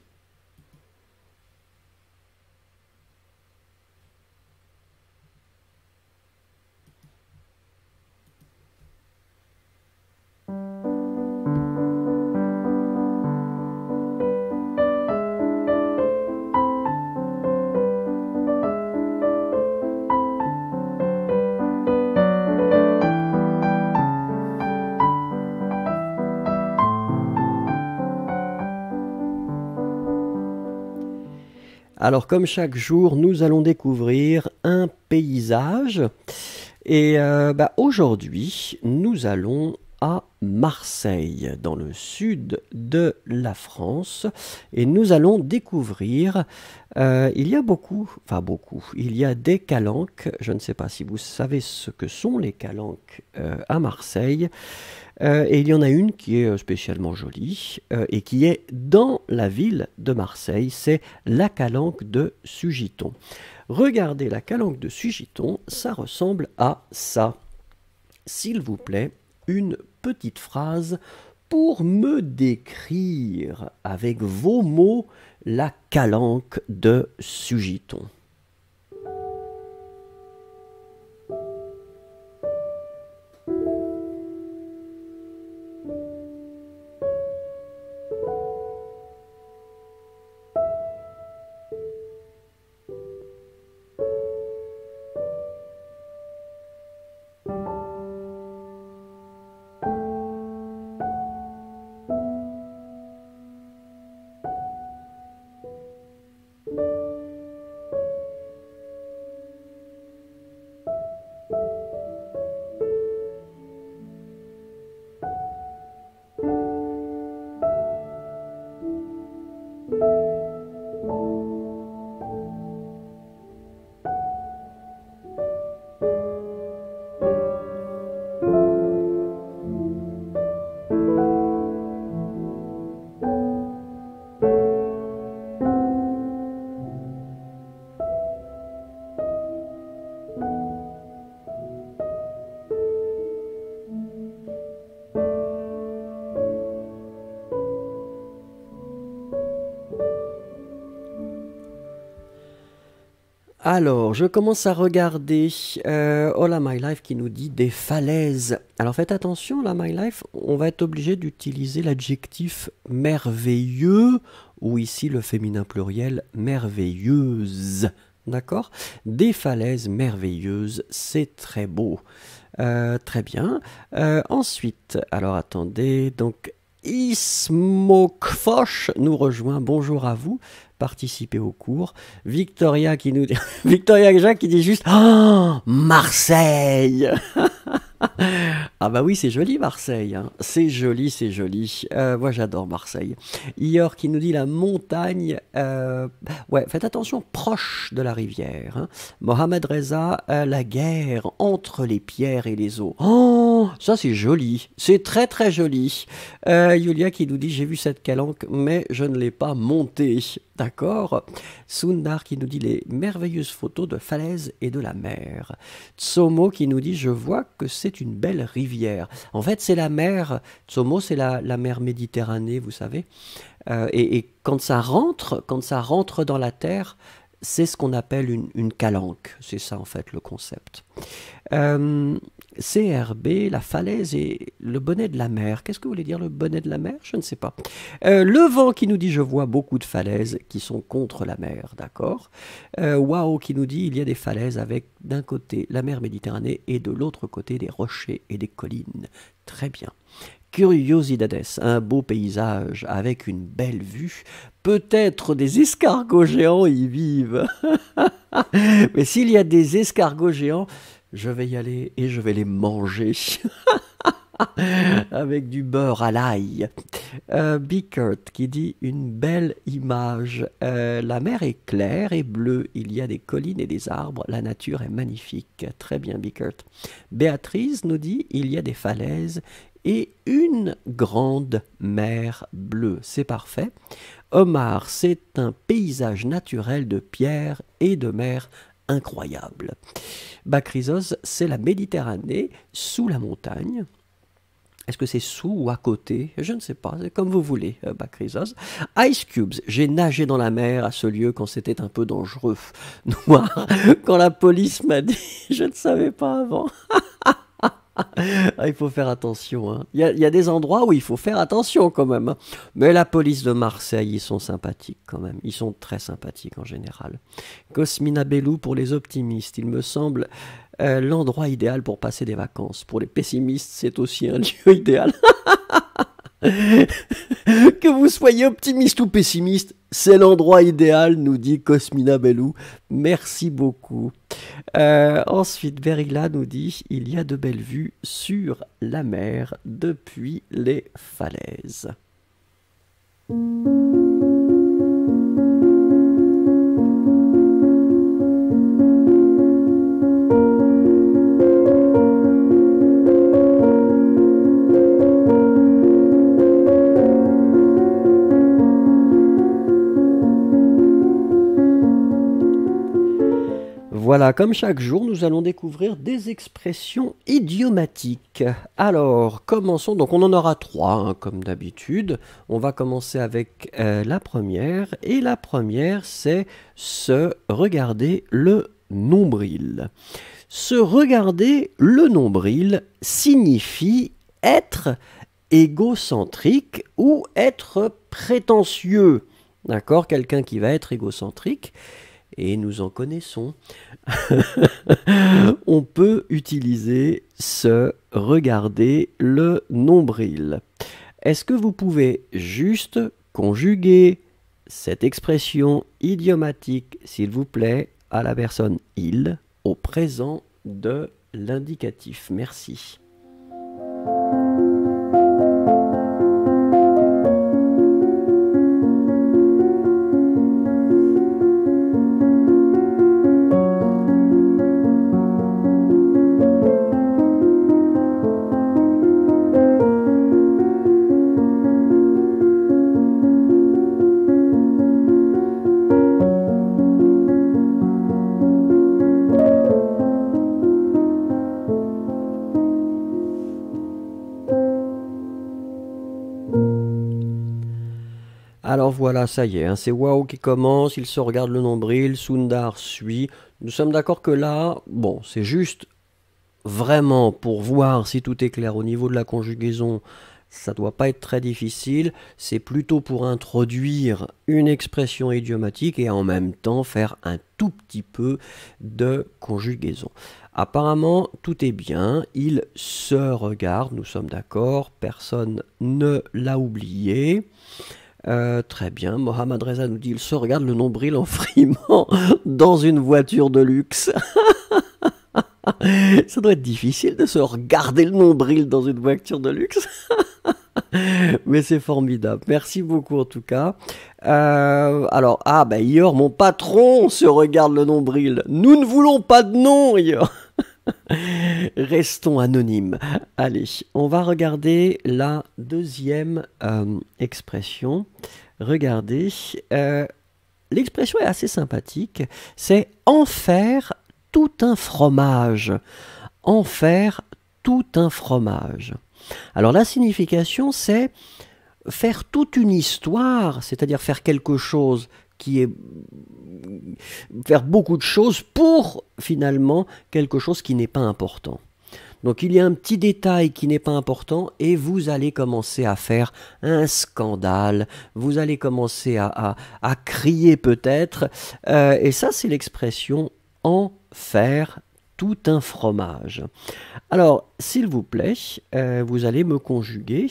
Alors comme chaque jour, nous allons découvrir un paysage et aujourd'hui, nous allons à Marseille, dans le sud de la France, et nous allons découvrir, il y a il y a des calanques, je ne sais pas si vous savez ce que sont les calanques à Marseille, et il y en a une qui est spécialement jolie, et qui est dans la ville de Marseille, c'est la calanque de Sugiton. Regardez la calanque de Sugiton, ça ressemble à ça. S'il vous plaît, une petite phrase pour me décrire avec vos mots la calanque de Sugiton. Alors, je commence à regarder Hola My Life qui nous dit des falaises. Alors faites attention, là, My Life, on va être obligé d'utiliser l'adjectif merveilleux, ou ici le féminin pluriel merveilleuse. D'accord? Des falaises merveilleuses, c'est très beau. Très bien. Ensuite, alors attendez, donc Ismokfosh nous rejoint. Bonjour à vous. Participez au cours. Victoria qui nous dit... Victoria Jacques qui dit juste oh, Marseille. Ah bah oui, c'est joli Marseille, hein. C'est joli, c'est joli. Moi j'adore Marseille. Ior qui nous dit la montagne. Ouais, faites attention, proche de la rivière. Hein. Mohamed Reza, la guerre entre les pierres et les eaux. Oh, ça c'est joli, c'est très très joli. Yulia qui nous dit j'ai vu cette calanque mais je ne l'ai pas montée. D'accord. Sundar qui nous dit les merveilleuses photos de falaises et de la mer. Tsomo qui nous dit je vois que c'est une belle rivière. En fait, c'est la mer. Tsomo, c'est la mer Méditerranée, vous savez. Et quand ça rentre dans la terre, c'est ce qu'on appelle une calanque. C'est ça, en fait, le concept. CRB, la falaise et le bonnet de la mer. Qu'est-ce que vous voulez dire le bonnet de la mer? Je ne sais pas. Le vent qui nous dit je vois beaucoup de falaises qui sont contre la mer, d'accord. Waouh qui nous dit il y a des falaises avec d'un côté la mer Méditerranée et de l'autre côté des rochers et des collines. Très bien. Curiosidades, un beau paysage avec une belle vue. Peut-être des escargots géants y vivent. Mais s'il y a des escargots géants, je vais y aller et je vais les manger avec du beurre à l'ail. Bickert qui dit une belle image. La mer est claire et bleue. Il y a des collines et des arbres. La nature est magnifique. Très bien Bickert. Béatrice nous dit il y a des falaises et une grande mer bleue. C'est parfait. Omar, c'est un paysage naturel de pierres et de mer incroyable. Bakrizos, c'est la Méditerranée sous la montagne. Est-ce que c'est sous ou à côté? Je ne sais pas, c'est comme vous voulez, Bakrizos. Ice Cubes, j'ai nagé dans la mer à ce lieu quand c'était un peu dangereux. Noir, quand la police m'a dit, je ne savais pas avant. Ah, il faut faire attention, hein. Il y a des endroits où il faut faire attention quand même, hein. Mais la police de Marseille, ils sont sympathiques quand même. Ils sont très sympathiques en général. Cosmina Bellou pour les optimistes. Il me semble l'endroit idéal pour passer des vacances. Pour les pessimistes, c'est aussi un lieu idéal. Que vous soyez optimiste ou pessimiste, c'est l'endroit idéal, nous dit Cosmina Bellou. Merci beaucoup. Ensuite, Berila nous dit « Il y a de belles vues sur la mer depuis les falaises. » Voilà, comme chaque jour, nous allons découvrir des expressions idiomatiques. Alors, commençons. Donc, on en aura trois, hein, comme d'habitude. On va commencer avec la première. Et la première, c'est se regarder le nombril. Se regarder le nombril signifie être égocentrique ou être prétentieux. D'accord? Quelqu'un qui va être égocentrique. Et nous en connaissons. On peut utiliser se regarder le nombril. Est-ce que vous pouvez juste conjuguer cette expression idiomatique, s'il vous plaît, à la personne « il » au présent de l'indicatif? Merci. Alors voilà, ça y est, hein, c'est Waouh qui commence, il se regarde le nombril, Sundar suit, Nous sommes d'accord que là, bon, c'est juste vraiment pour voir si tout est clair au niveau de la conjugaison. Ça ne doit pas être très difficile, c'est plutôt pour introduire une expression idiomatique et en même temps faire un tout petit peu de conjugaison. Apparemment, tout est bien, ils se regardent, nous sommes d'accord, personne ne l'a oublié. Très bien, Mohamed Reza nous dit, il se regarde le nombril en frimant dans une voiture de luxe. Ça doit être difficile de se regarder le nombril dans une voiture de luxe. Mais c'est formidable. Merci beaucoup en tout cas. Alors, ah ben Ior, mon patron se regarde le nombril. Nous ne voulons pas de nom, Ior. Restons anonymes. Allez, on va regarder la deuxième expression. Regardez. L'expression est assez sympathique. C'est « en faire » tout un fromage, en faire tout un fromage. Alors la signification c'est faire toute une histoire, c'est-à-dire faire quelque chose qui est... faire beaucoup de choses pour finalement quelque chose qui n'est pas important. Donc il y a un petit détail qui n'est pas important et vous allez commencer à faire un scandale, vous allez commencer à crier peut-être, et ça c'est l'expression « en faire tout un fromage ». Alors, s'il vous plaît, vous allez me conjuguer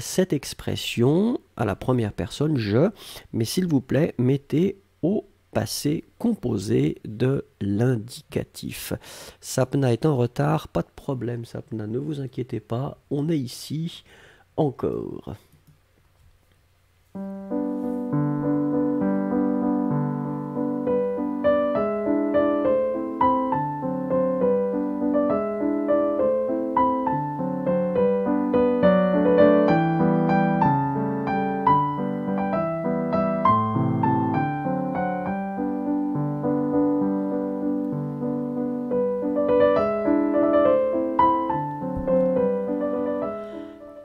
cette expression à la première personne, je, mais s'il vous plaît, mettez au passé composé de l'indicatif. Sapna est en retard, pas de problème Sapna, ne vous inquiétez pas, on est ici encore.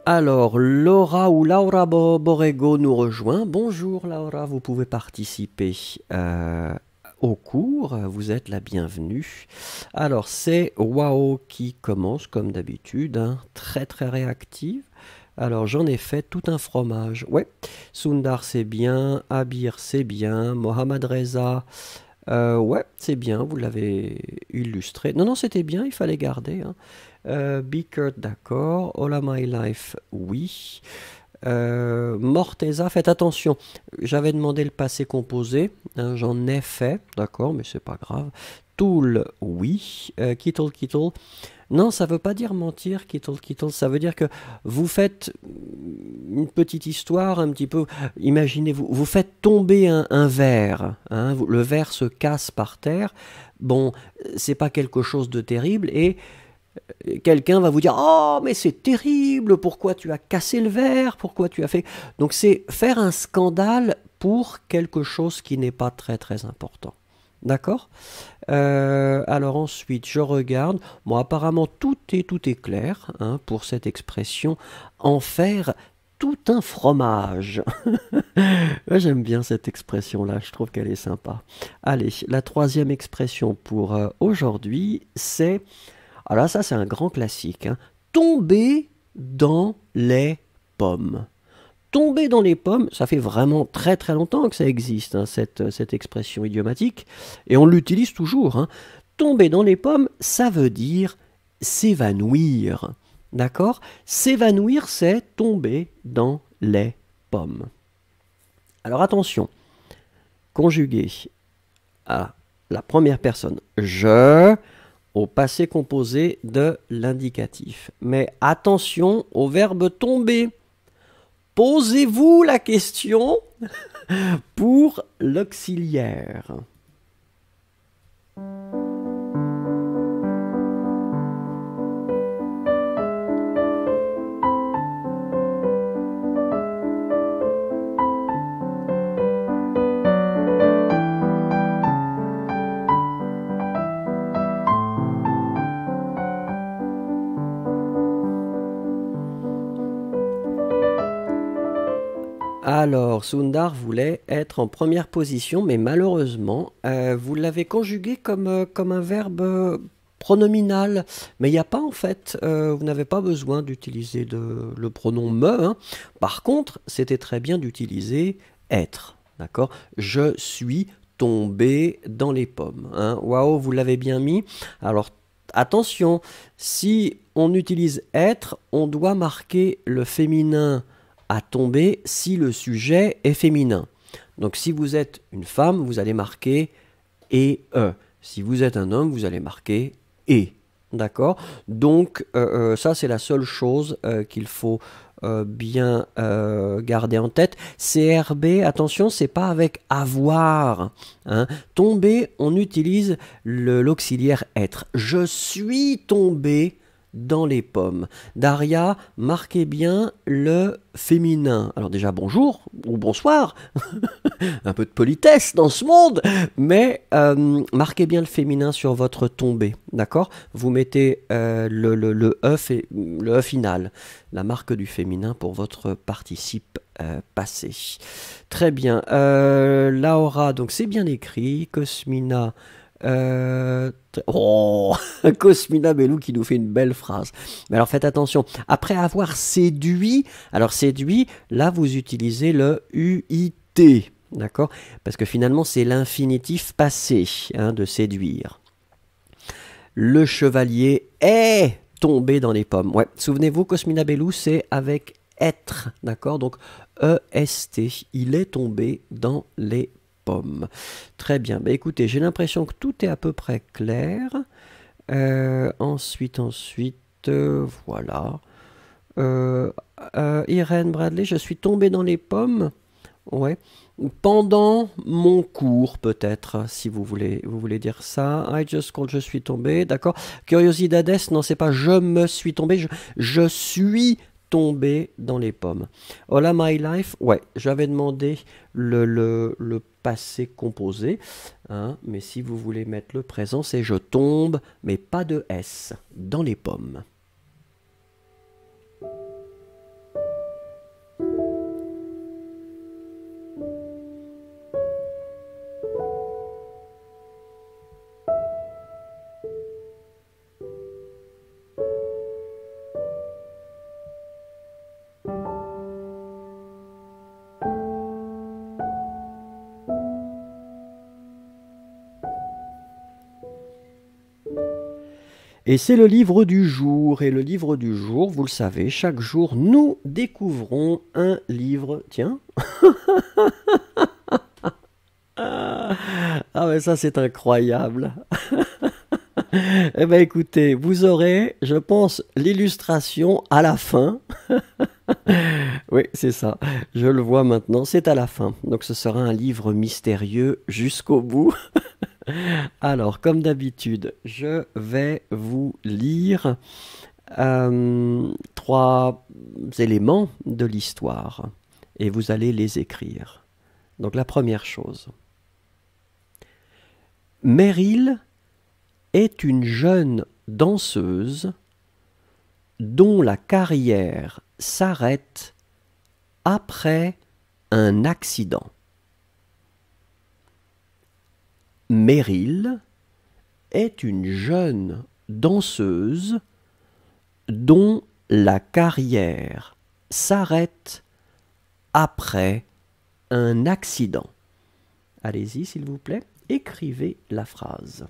Alors, Laura ou Laura Borrego nous rejoint. Bonjour Laura, vous pouvez participer au cours, vous êtes la bienvenue. Alors, c'est Wao qui commence comme d'habitude, hein, très très réactive. Alors, j'en ai fait tout un fromage. Ouais, Sundar c'est bien, Abir c'est bien, Mohamed Reza, ouais, c'est bien, vous l'avez illustré. Non, non, c'était bien, il fallait garder, hein. Bickert, d'accord. Hola My Life, oui. Morteza, faites attention. J'avais demandé le passé composé. Hein, j'en ai fait, d'accord, mais c'est pas grave. Tool, oui. Kittle, kittle. Non, ça veut pas dire mentir, kittle, kittle. Ça veut dire que vous faites une petite histoire, un petit peu. Imaginez, vous faites tomber un verre. Hein, le verre se casse par terre. Bon, c'est pas quelque chose de terrible et. Quelqu'un va vous dire « Oh, mais c'est terrible, pourquoi tu as cassé le verre, pourquoi tu as fait... » Donc c'est faire un scandale pour quelque chose qui n'est pas très très important. D'accord ? Alors ensuite, je regarde. Bon, apparemment, tout est clair hein, pour cette expression « en faire tout un fromage ». J'aime bien cette expression-là, je trouve qu'elle est sympa. Allez, la troisième expression pour aujourd'hui, c'est... Alors ça c'est un grand classique, hein. Tomber dans les pommes. Tomber dans les pommes, ça fait vraiment très très longtemps que ça existe, hein, cette expression idiomatique, et on l'utilise toujours. Hein. Tomber dans les pommes, ça veut dire s'évanouir, d'accord ? S'évanouir, c'est tomber dans les pommes. Alors attention, conjuguer à la première personne, je... au passé composé de l'indicatif. Mais attention au verbe tomber. Posez-vous la question pour l'auxiliaire. Alors, Sundar voulait être en première position, mais malheureusement, vous l'avez conjugué comme un verbe pronominal. Mais il n'y a pas, en fait, vous n'avez pas besoin d'utiliser le pronom « me ». Par contre, c'était très bien d'utiliser « être ». D'accord ? Je suis tombé dans les pommes. Hein. Waouh, vous l'avez bien mis. Alors, attention, si on utilise « être », on doit marquer le féminin à tomber si le sujet est féminin. Donc si vous êtes une femme, vous allez marquer et e. Si vous êtes un homme, vous allez marquer et. D'accord? Donc ça c'est la seule chose qu'il faut bien garder en tête. CRB, attention, c'est pas avec avoir. Hein. Tomber, on utilise l'auxiliaire être. Je suis tombé dans les pommes. Daria, marquez bien le féminin. Alors déjà bonjour ou bonsoir, un peu de politesse dans ce monde, mais marquez bien le féminin sur votre tombée, d'accord? Vous mettez le e final, la marque du féminin pour votre participe passé. Très bien. Laura, donc c'est bien écrit. Cosmina. Oh, Cosmina Bellou qui nous fait une belle phrase. Mais alors faites attention. Après avoir séduit, alors séduit, là vous utilisez le UIT, d'accord? Parce que finalement c'est l'infinitif passé hein, de séduire. Le chevalier est tombé dans les pommes. Ouais. Souvenez-vous, Cosmina Bellou, c'est avec être, d'accord? Donc EST, il est tombé dans les pommes. Pomme. Très bien, bah, écoutez, j'ai l'impression que tout est à peu près clair. Ensuite, voilà. Irène Bradley, je suis tombée dans les pommes. Ouais. Pendant mon cours, peut-être, si vous voulez dire ça. I just called, je suis tombée, d'accord. Curiosidades, non, c'est pas je me suis tombée, je suis tombé dans les pommes. Hola my life, ouais, j'avais demandé le passé composé, hein, mais si vous voulez mettre le présent, c'est je tombe, mais pas de S, dans les pommes. Et c'est le livre du jour. Et le livre du jour, vous le savez, chaque jour, nous découvrons un livre. Tiens. Ah, mais ça, c'est incroyable. Eh bien, écoutez, vous aurez, je pense, l'illustration à la fin. Oui, c'est ça. Je le vois maintenant. C'est à la fin. Donc, ce sera un livre mystérieux jusqu'au bout. Alors, comme d'habitude, je vais vous lire 3 éléments de l'histoire et vous allez les écrire. Donc la première chose. Meryl est une jeune danseuse dont la carrière s'arrête après un accident. Meryl est une jeune danseuse dont la carrière s'arrête après un accident. Allez-y, s'il vous plaît, écrivez la phrase.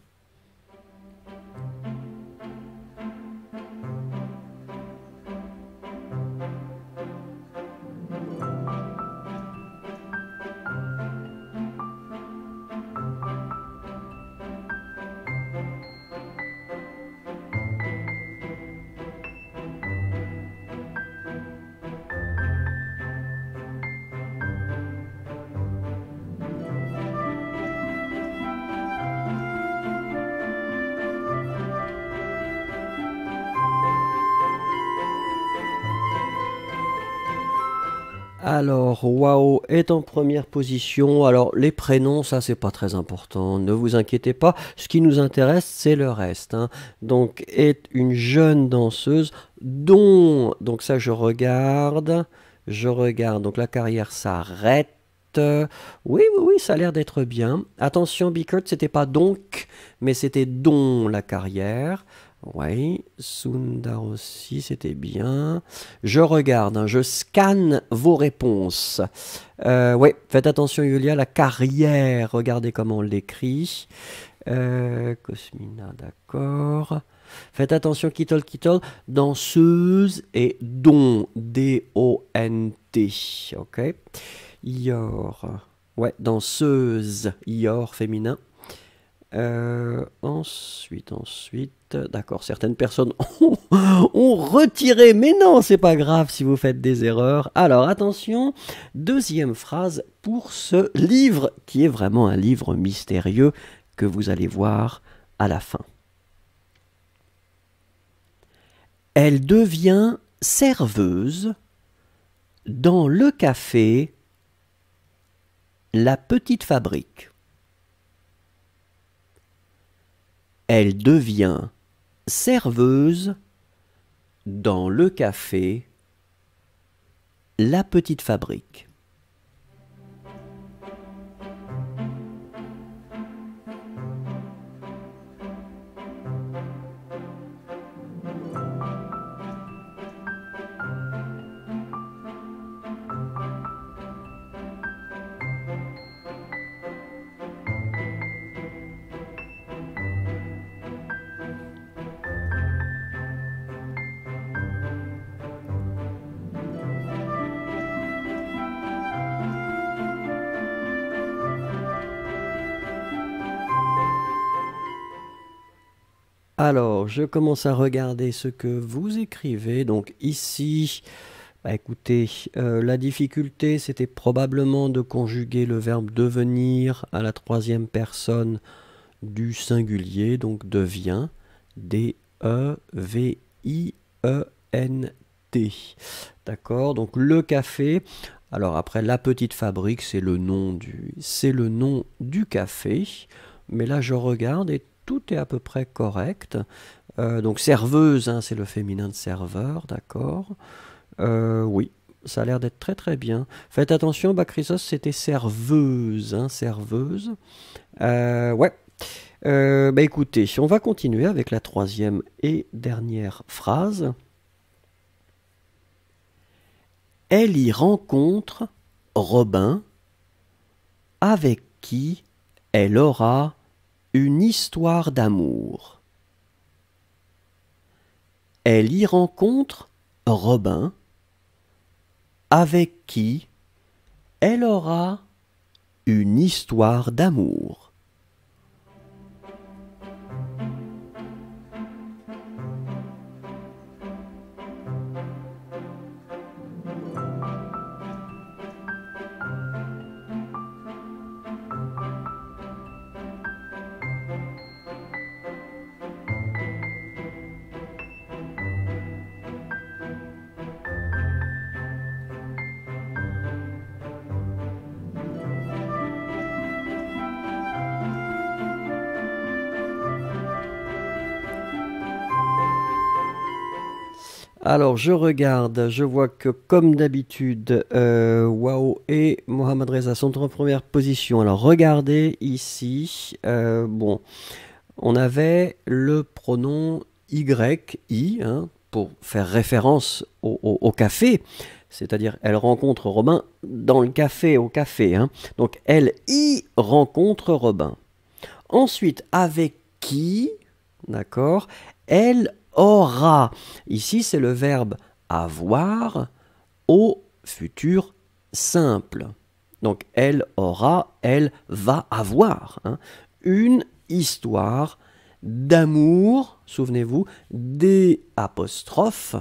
Alors, Wao est en première position. Alors, les prénoms, ça, c'est pas très important. Ne vous inquiétez pas. Ce qui nous intéresse, c'est le reste. Hein. Donc, est une jeune danseuse dont... Donc, ça, je regarde. Je regarde, donc la carrière s'arrête. Oui, oui, oui, ça a l'air d'être bien. Attention, Bickert, c'était pas donc, mais c'était don la carrière. Oui, Sundar aussi, c'était bien. Je regarde, hein, je scanne vos réponses. Oui, faites attention, Yulia, la carrière, regardez comment on l'écrit. Cosmina, d'accord. Faites attention, Kittle, Kittle, danseuse et don, D-O-N-T, ok. Ior, ouais, danseuse, Ior, féminin. Ensuite, d'accord, certaines personnes ont retiré, mais non, c'est pas grave si vous faites des erreurs. Alors, attention, deuxième phrase pour ce livre, qui est vraiment un livre mystérieux que vous allez voir à la fin. Elle devient serveuse dans le café La Petite Fabrique. Elle devient serveuse dans le café La Petite Fabrique. Alors, je commence à regarder ce que vous écrivez. Donc ici, bah écoutez, la difficulté, c'était probablement de conjuguer le verbe devenir à la troisième personne du singulier. Donc devient, D-E-V-I-E-N-T. D'accord, donc le café. Alors après, La Petite Fabrique, c'est le nom du, café. Mais là, je regarde et tout est à peu près correct. Donc serveuse, hein, c'est le féminin de serveur, d'accord. Oui, ça a l'air d'être très très bien. Faites attention, Bakrisos, c'était serveuse, hein, serveuse. Ouais. Bah écoutez, on va continuer avec la troisième et dernière phrase. Elle y rencontre Robin, avec qui elle aura une histoire d'amour. Elle y rencontre Robin, avec qui elle aura une histoire d'amour. Alors, je regarde, je vois que, comme d'habitude, Wao et Mohamed Reza sont en première position. Alors, regardez ici, bon, on avait le pronom Y, hein, pour faire référence au café, c'est-à-dire elle rencontre Robin dans le café, au café. Hein. Donc, elle y rencontre Robin. Ensuite, avec qui, d'accord, elle aura. Ici, c'est le verbe avoir au futur simple. Donc, elle aura, elle va avoir, hein, une histoire d'amour, souvenez-vous, D apostrophe,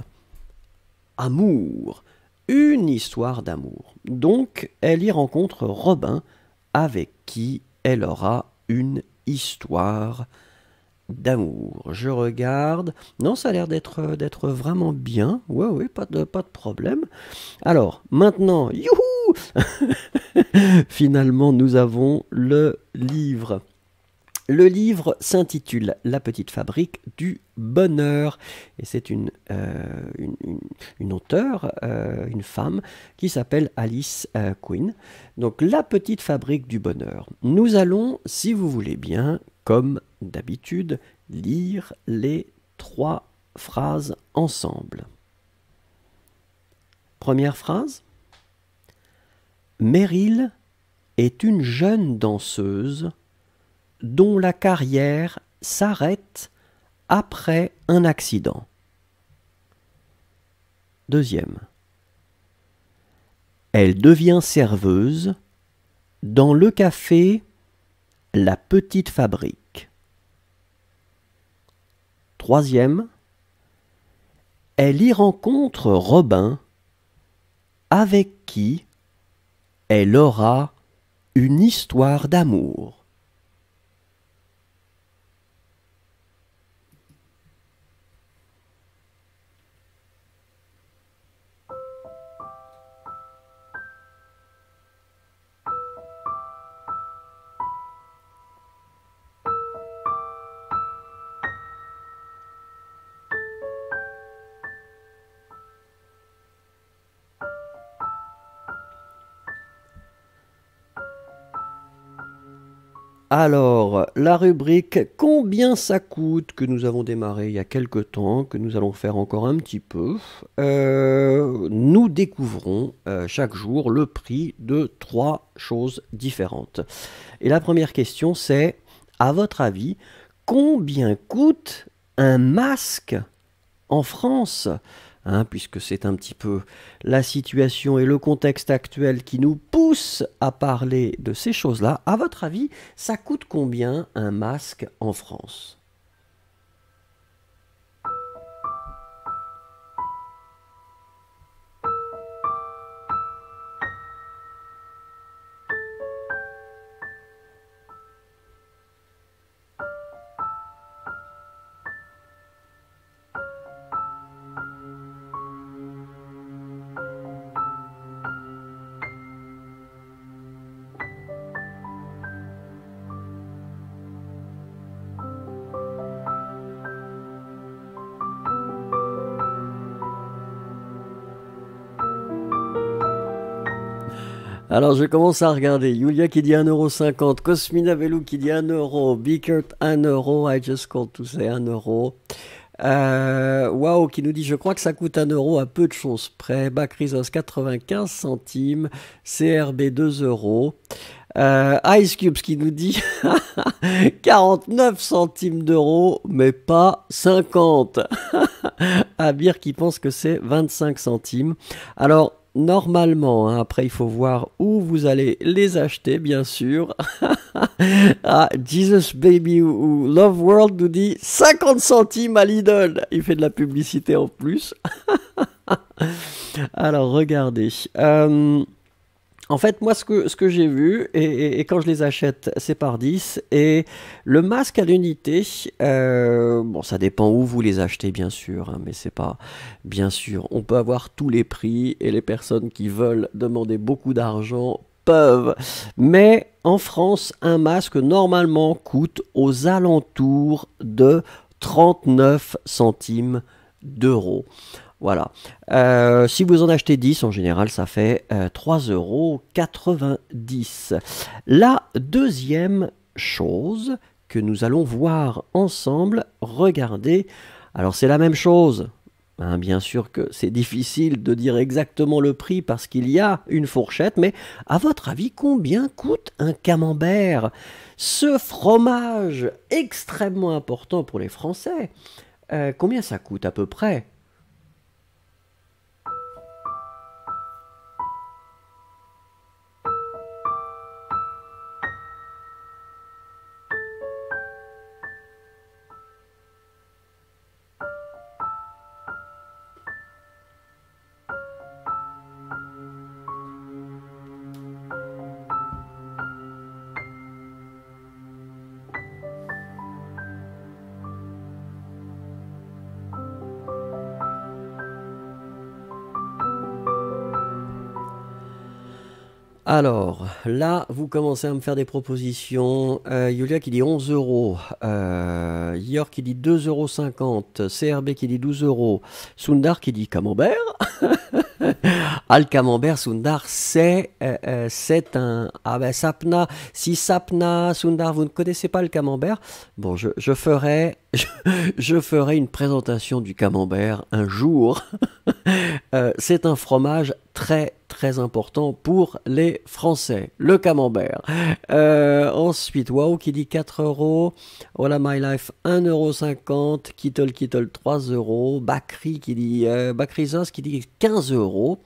amour, une histoire d'amour. Donc, elle y rencontre Robin, avec qui elle aura une histoire d'amour. Je regarde. Non, ça a l'air d'être vraiment bien. Ouais, ouais, pas de problème. Alors, maintenant, youhou ! Finalement, nous avons le livre. Le livre s'intitule « La petite fabrique du bonheur » et c'est une auteure, une femme, qui s'appelle Alice Quinn. Donc « La petite fabrique du bonheur ». Nous allons, si vous voulez bien, comme d'habitude, lire les trois phrases ensemble. Première phrase. Meryl est une jeune danseuse dont la carrière s'arrête après un accident. Deuxième. Elle devient serveuse dans le café La Petite Fabrique. Troisième. Elle y rencontre Robin, avec qui elle aura une histoire d'amour. Alors, la rubrique « Combien ça coûte ?» que nous avons démarré il y a quelques temps, que nous allons faire encore un petit peu, nous découvrons chaque jour le prix de trois choses différentes. Et la première question c'est, à votre avis, combien coûte un masque en France ? Hein, puisque c'est un petit peu la situation et le contexte actuel qui nous pousse à parler de ces choses-là. À votre avis, ça coûte combien un masque en France ? Alors je commence à regarder, Yulia qui dit 1,50 €, Cosmina Bellou qui dit 1 €, Bickert 1 €, I just called to say 1 €. Wow qui nous dit je crois que ça coûte 1 € à peu de choses près, Bakrizos 95 centimes, CRB 2 €. Ice Cubes qui nous dit 49 centimes d'euros mais pas 50. Abir qui pense que c'est 25 centimes. Alors normalement, hein, après il faut voir où vous allez les acheter, bien sûr. Ah, Jesus Baby ou Love World nous dit 50 centimes à Lidl. Il fait de la publicité en plus. Alors, regardez. En fait, moi, ce que j'ai vu, et quand je les achète, c'est par 10. Et le masque à l'unité, bon, ça dépend où vous les achetez, bien sûr, hein, mais c'est pas... Bien sûr, on peut avoir tous les prix, et les personnes qui veulent demander beaucoup d'argent peuvent. Mais en France, un masque, normalement, coûte aux alentours de 39 centimes d'euros. Voilà. Si vous en achetez 10, en général, ça fait 3,90 €. La deuxième chose que nous allons voir ensemble, regardez. Alors, c'est la même chose. Hein, bien sûr que c'est difficile de dire exactement le prix parce qu'il y a une fourchette, mais à votre avis, combien coûte un camembert? Ce fromage extrêmement important pour les Français. Combien ça coûte à peu près? Alors, là, vous commencez à me faire des propositions. Yulia qui dit 11 euros. York qui dit 2,50 euros. CRB qui dit 12 euros. Sundar qui dit camembert. Al camembert, Sundar, c'est un... Ah ben, Sapna. Si Sapna, Sundar, vous ne connaissez pas le camembert, bon, je ferai une présentation du camembert un jour. C'est un fromage très très important pour les Français, le camembert. Ensuite, Wow qui dit 4 euros, Hola My Life 1,50 €, Kittle 3 euros, Bakri qui dit, Bakrizos qui dit 15 euros,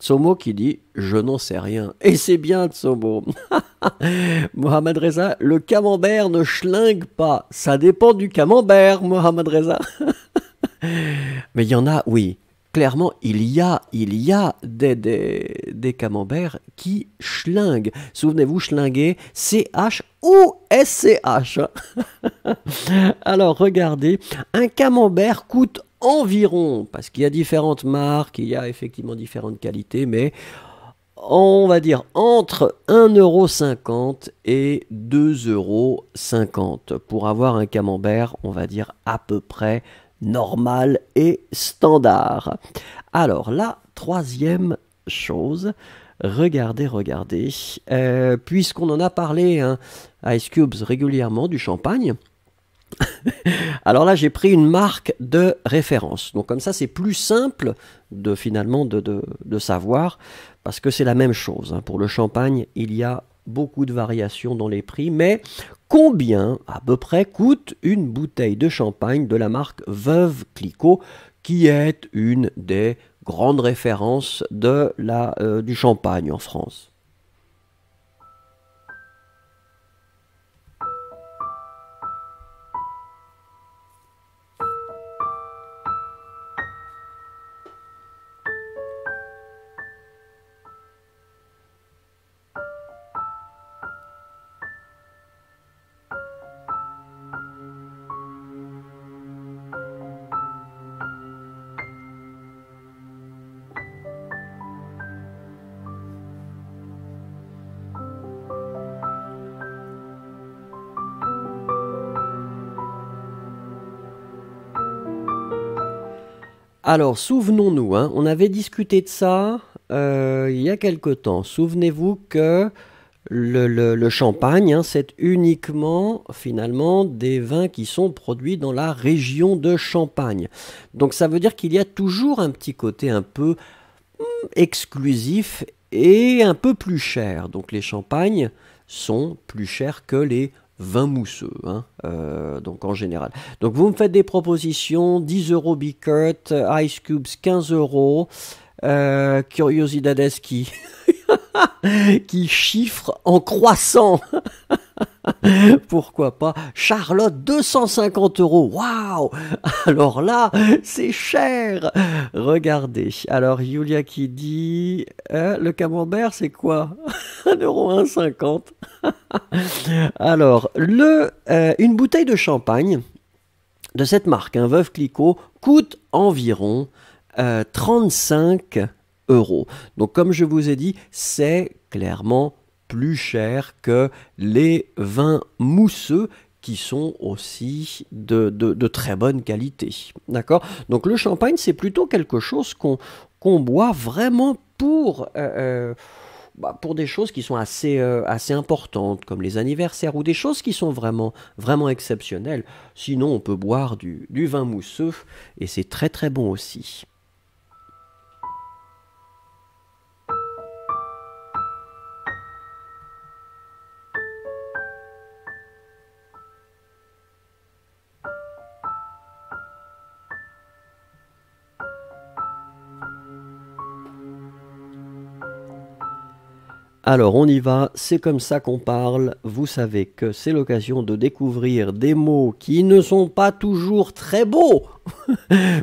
Tsomo qui dit je n'en sais rien. Et c'est bien Tsomo. Mohamed Reza, le camembert ne schlingue pas, ça dépend du camembert, Mohamed Reza. Mais il y en a, oui. Clairement, il y a des camemberts qui schlinguent. Souvenez-vous, schlinguer, C-H ou S-C-H. Alors, regardez, un camembert coûte environ, parce qu'il y a différentes marques, il y a effectivement différentes qualités, mais on va dire entre 1,50 € et 2,50 € pour avoir un camembert, on va dire à peu près normal et standard. Alors la troisième chose, regardez, puisqu'on en a parlé hein, à Ice Cubes régulièrement du champagne, alors là j'ai pris une marque de référence, donc comme ça c'est plus simple de finalement de savoir, parce que c'est la même chose, hein. Pour le champagne il y a beaucoup de variations dans les prix, mais combien à peu près coûte une bouteille de champagne de la marque Veuve Clicquot, qui est une des grandes références de du champagne en France? Alors, souvenons-nous, hein, on avait discuté de ça il y a quelque temps. Souvenez-vous que le champagne, hein, c'est uniquement, finalement, des vins qui sont produits dans la région de Champagne. Donc, ça veut dire qu'il y a toujours un petit côté un peu exclusif et un peu plus cher. Donc, les champagnes sont plus chers que les vins mousseux, hein, donc en général. Donc vous me faites des propositions, 10 euros Bickert, Ice Cubes 15 euros, Curiosidades qui chiffre en croissant. Pourquoi pas Charlotte 250 €, waouh, alors là c'est cher. Regardez, alors Yulia qui dit le camembert c'est quoi, 1,50 €. Alors une bouteille de champagne de cette marque, un hein, Veuve Clicquot, coûte environ 35 €. Donc comme je vous ai dit, c'est clairement plus cher que les vins mousseux qui sont aussi de très bonne qualité. D'accord ? Donc le champagne, c'est plutôt quelque chose qu'on boit vraiment pour des choses qui sont assez importantes, comme les anniversaires ou des choses qui sont vraiment, vraiment exceptionnelles. Sinon, on peut boire du vin mousseux et c'est très très bon aussi. Alors on y va, c'est comme ça qu'on parle, vous savez que c'est l'occasion de découvrir des mots qui ne sont pas toujours très beaux,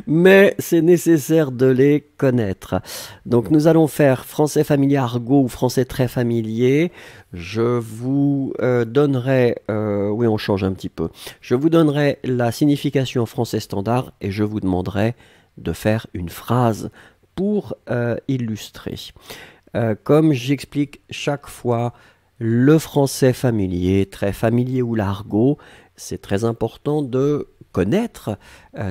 mais c'est nécessaire de les connaître. Donc nous allons faire français familier argot ou français très familier, je vous donnerai, oui on change un petit peu, je vous donnerai la signification français standard et je vous demanderai de faire une phrase pour illustrer. Comme j'explique chaque fois, le français familier, très familier ou l'argot, c'est très important de connaître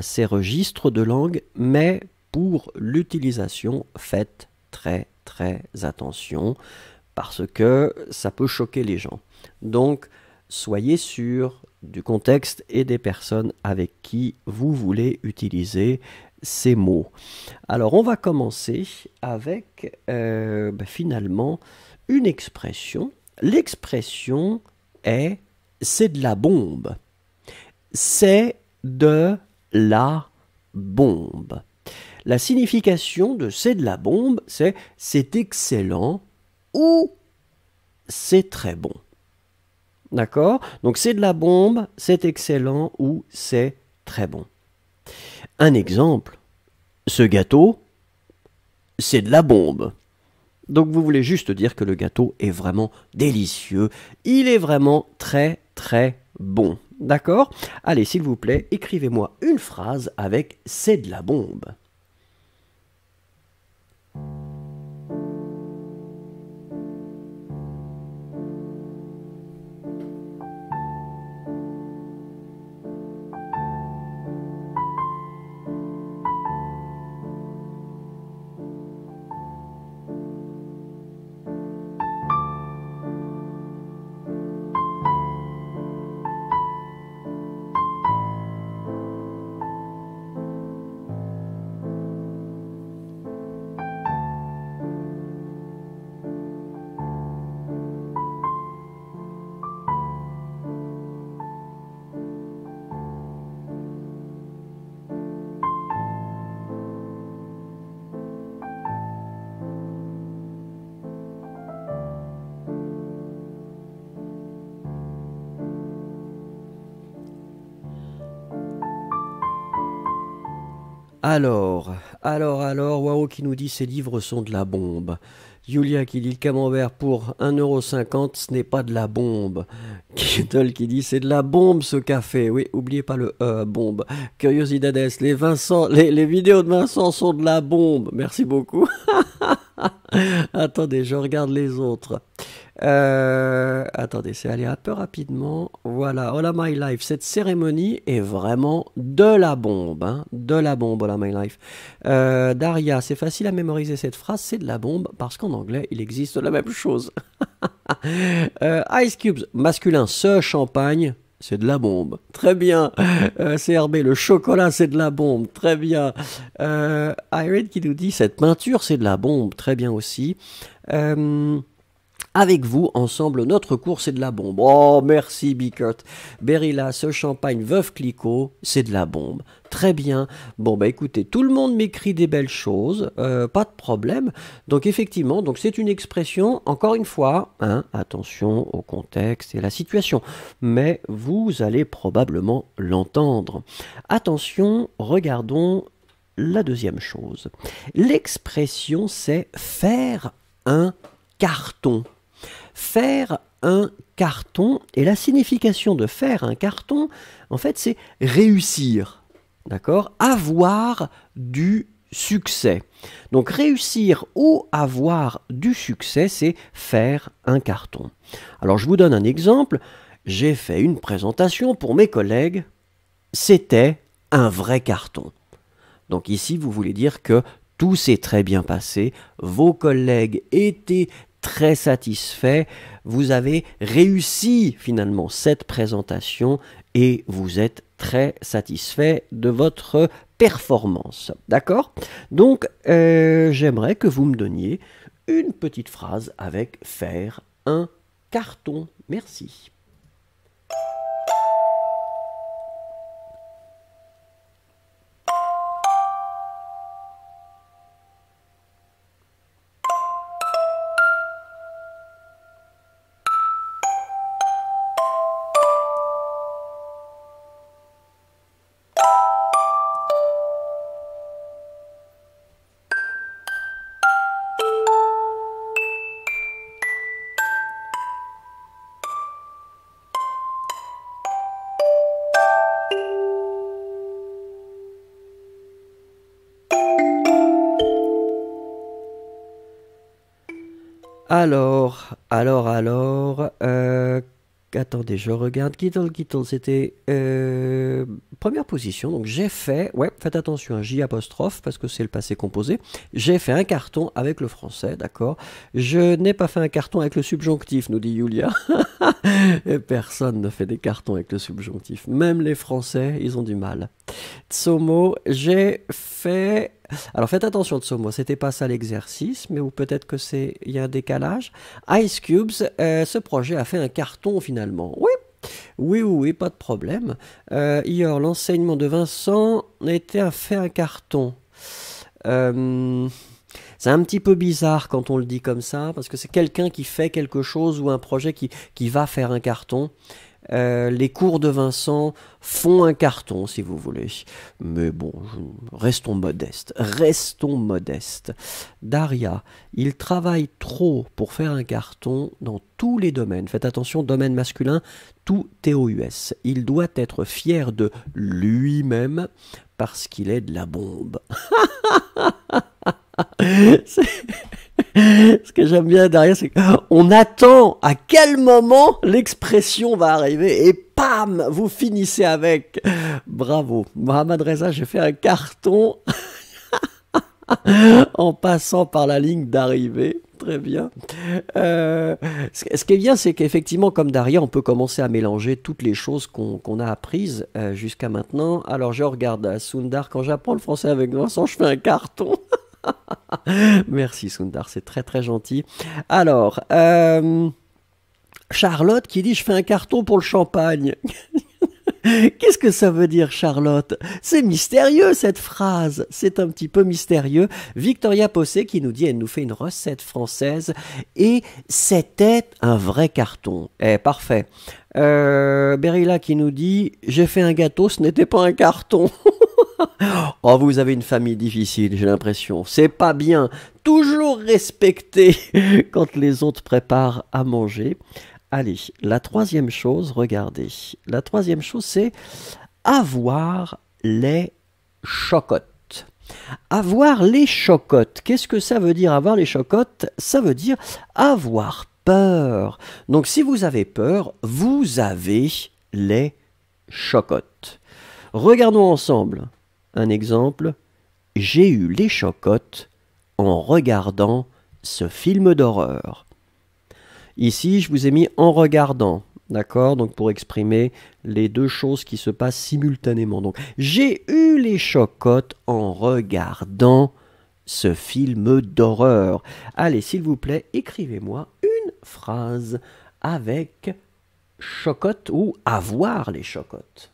ces registres de langue, mais pour l'utilisation, faites très très attention parce que ça peut choquer les gens. Donc, soyez sûr du contexte et des personnes avec qui vous voulez utiliser ces mots. Alors, on va commencer avec finalement une expression. L'expression est « c'est de la bombe ». C'est de la bombe. La signification de « c'est de la bombe », c'est « c'est excellent » ou « c'est très bon ». D'accord? Donc, c'est de la bombe, c'est excellent ou c'est très bon. Un exemple, ce gâteau, c'est de la bombe. Donc, vous voulez juste dire que le gâteau est vraiment délicieux. Il est vraiment très, très bon. D'accord? Allez, s'il vous plaît, écrivez-moi une phrase avec « c'est de la bombe ». Alors, Wao qui nous dit ces livres sont de la bombe. Julia qui dit le camembert pour 1,50 €, ce n'est pas de la bombe. Kittle qui dit c'est de la bombe ce café. Oui, oubliez pas le bombe. Curiosidades, les vidéos de Vincent sont de la bombe. Merci beaucoup. Attendez, je regarde les autres. Attendez, c'est aller un peu rapidement. Voilà, Hola My Life, cette cérémonie est vraiment de la bombe, hein, de la bombe, Hola My Life. Daria, c'est facile à mémoriser cette phrase, c'est de la bombe, parce qu'en anglais, il existe la même chose. Ice Cubes, masculin, ce champagne, c'est de la bombe. Très bien. CRB, le chocolat, c'est de la bombe. Très bien. Irene qui nous dit, cette peinture, c'est de la bombe. Très bien aussi. Avec vous, ensemble, notre cours, c'est de la bombe. Oh, merci, Bickert. Berilla, ce champagne, Veuve Clicquot, c'est de la bombe. Très bien. Bon, bah écoutez, tout le monde m'écrit des belles choses. Pas de problème. Donc, effectivement, c'est une expression, encore une fois, hein, attention au contexte et à la situation. Mais vous allez probablement l'entendre. Attention, regardons la deuxième chose. L'expression, c'est faire un carton. Faire un carton, et la signification de faire un carton, en fait, c'est réussir, d'accord? Avoir du succès. Donc, réussir ou avoir du succès, c'est faire un carton. Alors, je vous donne un exemple. J'ai fait une présentation pour mes collègues. C'était un vrai carton. Donc, ici, vous voulez dire que tout s'est très bien passé. Vos collègues étaient très satisfait, vous avez réussi finalement cette présentation et vous êtes très satisfait de votre performance, d'accord? Donc, j'aimerais que vous me donniez une petite phrase avec « faire un carton ». Merci. Alors, attendez, je regarde. Kittle, c'était première position. Donc j'ai fait, ouais, faites attention, J apostrophe, parce que c'est le passé composé. J'ai fait un carton avec le français, d'accord. Je n'ai pas fait un carton avec le subjonctif, nous dit Julia. Et personne ne fait des cartons avec le subjonctif. Même les Français, ils ont du mal. Tsomo, j'ai fait... Alors faites attention de ce mot, c'était pas ça l'exercice, mais ou peut-être que c'est il y a un décalage. Ice Cubes, ce projet a fait un carton finalement. Oui, pas de problème. Hier, l'enseignement de Vincent était à faire un carton. C'est un petit peu bizarre quand on le dit comme ça, parce que c'est quelqu'un qui fait quelque chose ou un projet qui va faire un carton. Les cours de Vincent font un carton, si vous voulez. Mais bon, restons modestes. Daria, il travaille trop pour faire un carton dans tous les domaines. Faites attention, domaine masculin, tout TOUS. Il doit être fier de lui-même parce qu'il est de la bombe. Ce que j'aime bien derrière, c'est qu'on attend à quel moment l'expression va arriver et pam, vous finissez avec. Bravo. Mohamed Reza, j'ai fait un carton en passant par la ligne d'arrivée. Très bien. Ce qui est bien, c'est qu'effectivement, comme Daria, on peut commencer à mélanger toutes les choses qu'on a apprises jusqu'à maintenant. Alors, je regarde Sundar, quand j'apprends le français avec Vincent, je fais un carton. Merci Sundar, c'est très très gentil. Alors, Charlotte qui dit je fais un carton pour le champagne. Qu'est-ce que ça veut dire, Charlotte? C'est mystérieux, cette phrase. C'est un petit peu mystérieux. Victoria Possé qui nous dit, elle nous fait une recette française. Et c'était un vrai carton. Eh, parfait. Berilla qui nous dit, j'ai fait un gâteau, ce n'était pas un carton. Oh, vous avez une famille difficile, j'ai l'impression. C'est pas bien. Toujours respecter quand les autres préparent à manger. Allez, la troisième chose, regardez. La troisième chose, c'est avoir les chocottes. Avoir les chocottes. Qu'est-ce que ça veut dire, avoir les chocottes? Ça veut dire avoir peur. Donc, si vous avez peur, vous avez les chocottes. Regardons ensemble un exemple. J'ai eu les chocottes en regardant ce film d'horreur. Ici, je vous ai mis en regardant, d'accord? Donc, pour exprimer les deux choses qui se passent simultanément. Donc, j'ai eu les chocottes en regardant ce film d'horreur. Allez, s'il vous plaît, écrivez-moi une phrase avec chocottes ou avoir les chocottes.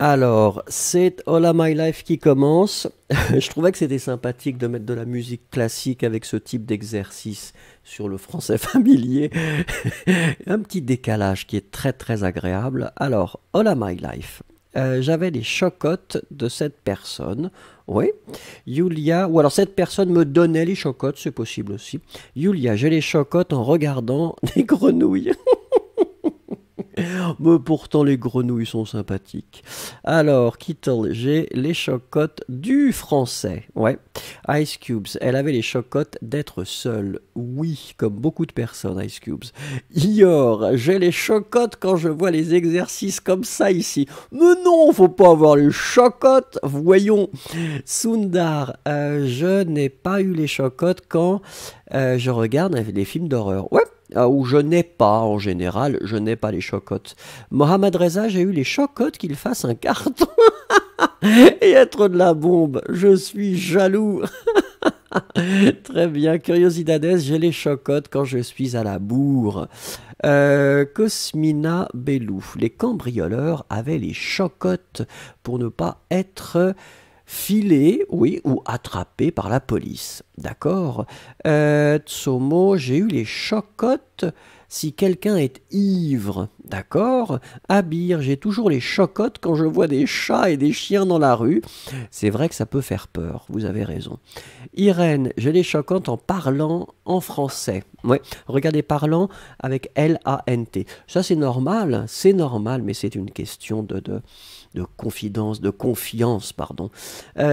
Alors, c'est Hola My Life qui commence. Je trouvais que c'était sympathique de mettre de la musique classique avec ce type d'exercice sur le français familier. Un petit décalage qui est très très agréable. Alors, Hola My Life. J'avais les chocottes de cette personne. Oui. Julia, ou alors cette personne me donnait les chocottes, c'est possible aussi. Julia, j'ai les chocottes en regardant des grenouilles. Mais pourtant les grenouilles sont sympathiques. Alors, Kittle, j'ai les chocottes du français. Ouais. Ice Cubes, elle avait les chocottes d'être seule. Oui, comme beaucoup de personnes, Ice Cubes. Ior, j'ai les chocottes quand je vois les exercices comme ça ici. Mais non, faut pas avoir les chocottes. Voyons. Sundar, je n'ai pas eu les chocottes quand je regarde des films d'horreur. Ouais. Ou je n'ai pas, en général, je n'ai pas les chocottes. Mohamed Reza, j'ai eu les chocottes qu'il fasse un carton. et être de la bombe. Je suis jaloux. Très bien, Curiositades, j'ai les chocottes quand je suis à la bourre. Cosmina Bellou, les cambrioleurs avaient les chocottes pour ne pas être filés, oui, ou attrapés par la police. D'accord. Tsomo, j'ai eu les chocottes si quelqu'un est ivre. D'accord. Abir, j'ai toujours les chocottes quand je vois des chats et des chiens dans la rue. C'est vrai que ça peut faire peur, vous avez raison. Irène, j'ai les chocottes en parlant en français. Ouais, regardez parlant avec L-A-N-T. Ça c'est normal, mais c'est une question de confiance, pardon.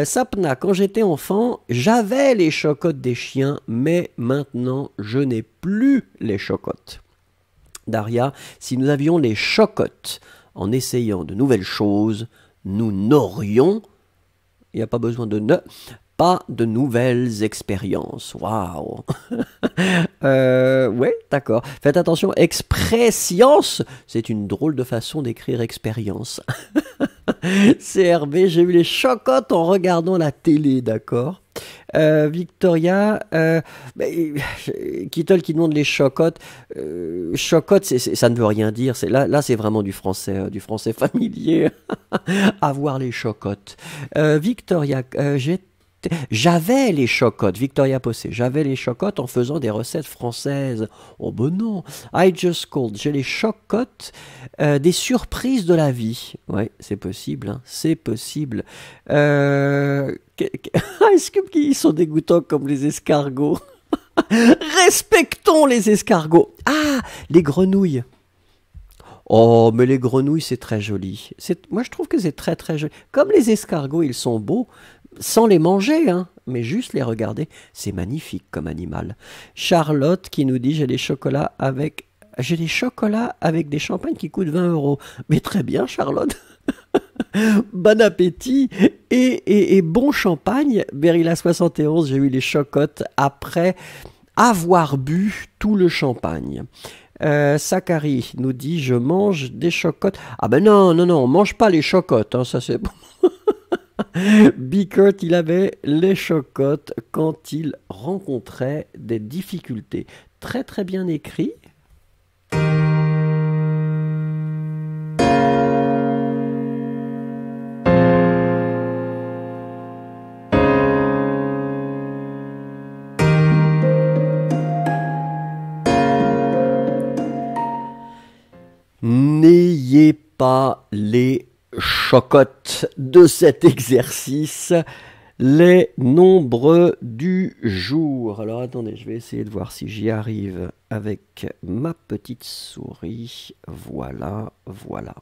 Sapna, quand j'étais enfant, j'avais les chocottes des chiens, mais maintenant, je n'ai plus les chocottes. Daria, si nous avions les chocottes en essayant de nouvelles choses, nous n'aurions, il n'y a pas besoin de ne, pas de nouvelles expériences. Waouh. Ouais, d'accord. Faites attention, expressience, c'est une drôle de façon d'écrire expérience. CRB, j'ai eu les chocottes en regardant la télé, d'accord. Victoria, Kittel qui demande les chocottes. Chocottes, ça ne veut rien dire. Là, c'est vraiment du français familier. Avoir les chocottes. Victoria, j'avais les chocottes. Victoria Possé, j'avais les chocottes en faisant des recettes françaises. Oh ben non. I just called. J'ai les chocottes des surprises de la vie. Ouais, c'est possible. Hein, c'est possible. Est-ce qu'ils sont dégoûtants comme les escargots? Respectons les escargots. Ah, les grenouilles. Oh, mais les grenouilles, c'est très joli. Moi, je trouve que c'est très, très joli. Comme les escargots, ils sont beaux, sans les manger, hein, mais juste les regarder. C'est magnifique comme animal. Charlotte qui nous dit « J'ai des chocolats avec... » J'ai des chocolats avec des champagnes qui coûtent 20 euros. Mais très bien, Charlotte. Bon appétit et bon champagne. Berilla 71, j'ai eu les chocottes après avoir bu tout le champagne. Sakari nous dit, je mange des chocottes. Ah ben non, non, non, on mange pas les chocottes, hein, ça c'est bon. Bickert, il avait les chocottes quand il rencontrait des difficultés. Très très bien écrit. N'ayez pas les chocottes de cet exercice, les nombres du jour. Alors attendez, je vais essayer de voir si j'y arrive avec ma petite souris. Voilà, voilà.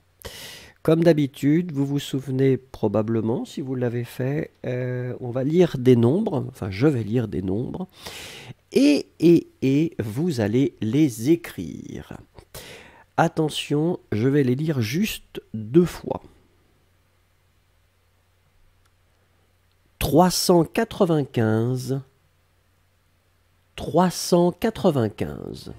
Comme d'habitude, vous vous souvenez probablement, si vous l'avez fait, on va lire des nombres, enfin je vais lire des nombres, et vous allez les écrire. Attention, je vais les lire juste 2 fois. 395, 395.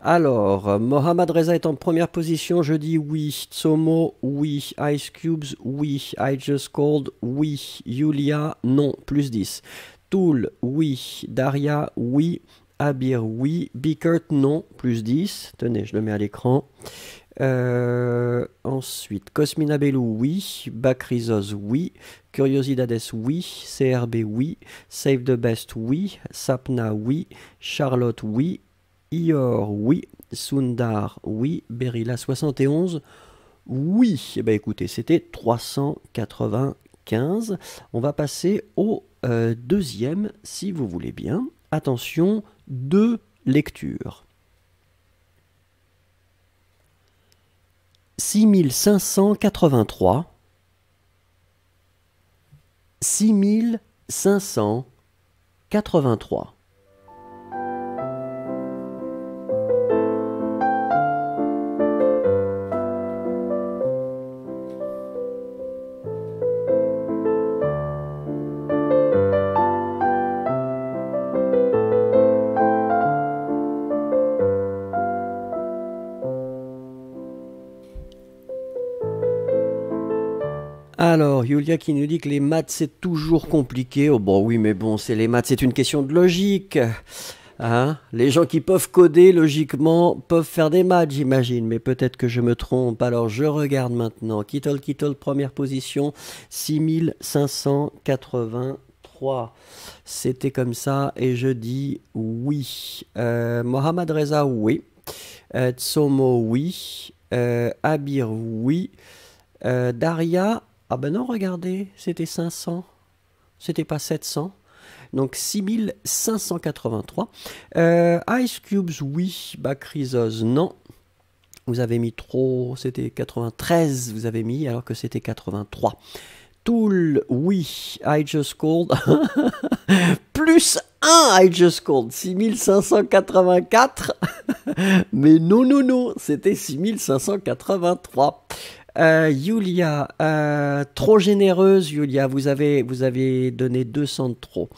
Alors, Mohamed Reza est en première position, je dis oui, Tsomo, oui, Ice Cubes, oui, I Just Called, oui, Yulia, non, plus 10, Tool, oui, Daria, oui, Abir, oui, Bickert, non, plus 10, tenez, je le mets à l'écran, ensuite, Cosmina Bellou, oui, Bakrizos, oui, Curiositades, oui, CRB, oui, Save the Best, oui, Sapna, oui, Charlotte, oui, Ior, oui. Sundar, oui. Berilla 71, oui. Eh bien, écoutez, c'était 395. On va passer au deuxième, si vous voulez bien. Attention, 2 lectures. 6583. 6583. 583. Alors, Yulia qui nous dit que les maths c'est toujours compliqué. Oh bon, oui, mais bon, c'est les maths, c'est une question de logique. Hein, les gens qui peuvent coder logiquement peuvent faire des maths, j'imagine, mais peut-être que je me trompe. Alors, je regarde maintenant. Kitol, Kitol, première position, 6583. C'était comme ça et je dis oui. Mohamed Reza, oui. Tsomo, oui. Abir, oui. Daria... Ah ben non, regardez, c'était 500, c'était pas 700, donc 6583. Ice Cubes, oui, Bakrizos, non, vous avez mis trop, c'était 93, vous avez mis, alors que c'était 83. Tool, oui, I Just Called, plus 1, I Just Called, 6584, mais non, non, non, c'était 6583. Yulia, trop généreuse, Yulia, vous avez donné 200 de trop.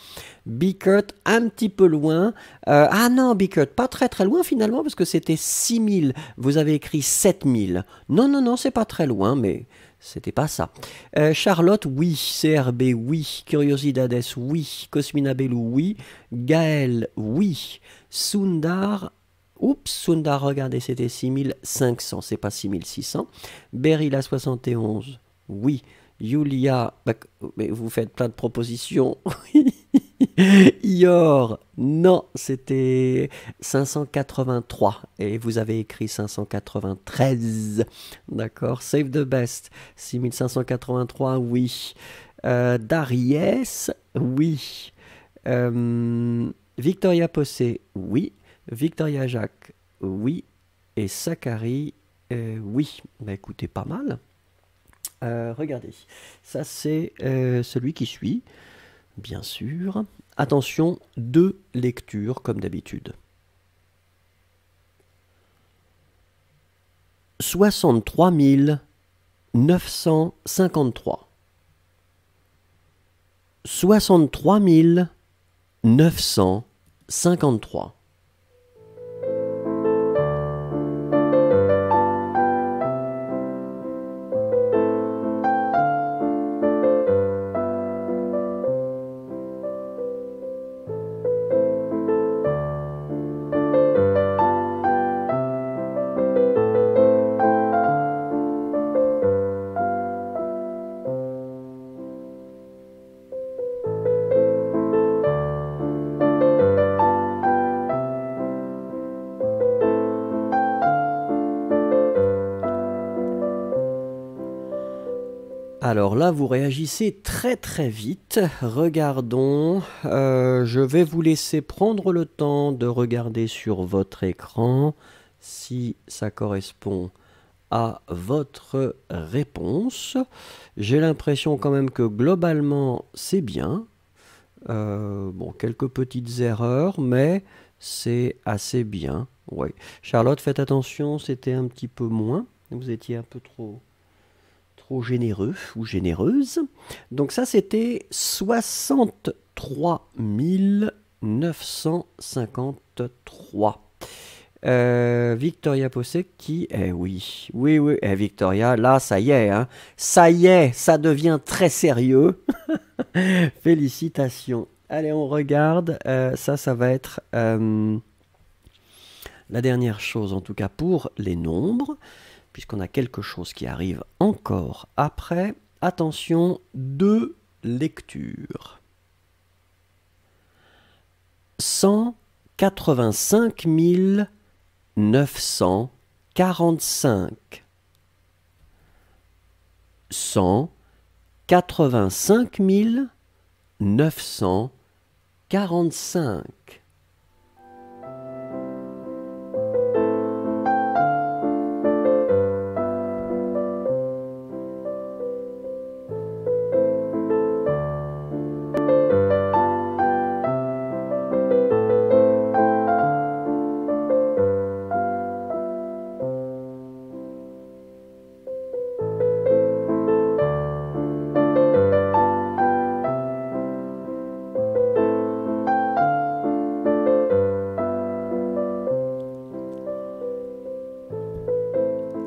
Bickert, un petit peu loin. Ah non, Bickert, pas très très loin finalement, parce que c'était 6000. Vous avez écrit 7000. Non, non, non, c'est pas très loin, mais c'était pas ça. Charlotte, oui. CRB, oui. Curiosidades, oui. Cosmina Bellou, oui. Gaël, oui. Sundar, oups, Sundar, regardez, c'était 6500, c'est pas 6600. Berila 71, oui. Yulia, bah, mais vous faites plein de propositions. Ior, non, c'était 583 et vous avez écrit 593. D'accord, save the best. 6583, oui. Dariès, oui. Victoria Possé, oui. Victoria Jacques, oui. Et Zachary, oui. Bah, écoutez, pas mal. Regardez. Ça, c'est celui qui suit, bien sûr. Attention, 2 lectures, comme d'habitude. 63 953. 63 953. Alors là, vous réagissez très très vite. Regardons. Je vais vous laisser prendre le temps de regarder sur votre écran si ça correspond à votre réponse. J'ai l'impression quand même que globalement, c'est bien. Bon, quelques petites erreurs, mais c'est assez bien. Ouais. Charlotte, faites attention, c'était un petit peu moins. Vous étiez un peu trop généreux ou généreuse. Donc ça, c'était 63 953. Victoria Possé qui... Eh oui, oui, oui. Eh Victoria, là, ça y est. Hein. Ça y est, ça devient très sérieux. Félicitations. Allez, on regarde. Ça va être la dernière chose, en tout cas, pour les nombres. Puisqu'on a quelque chose qui arrive encore après. Attention, 2 lectures. 185 945. 185 945.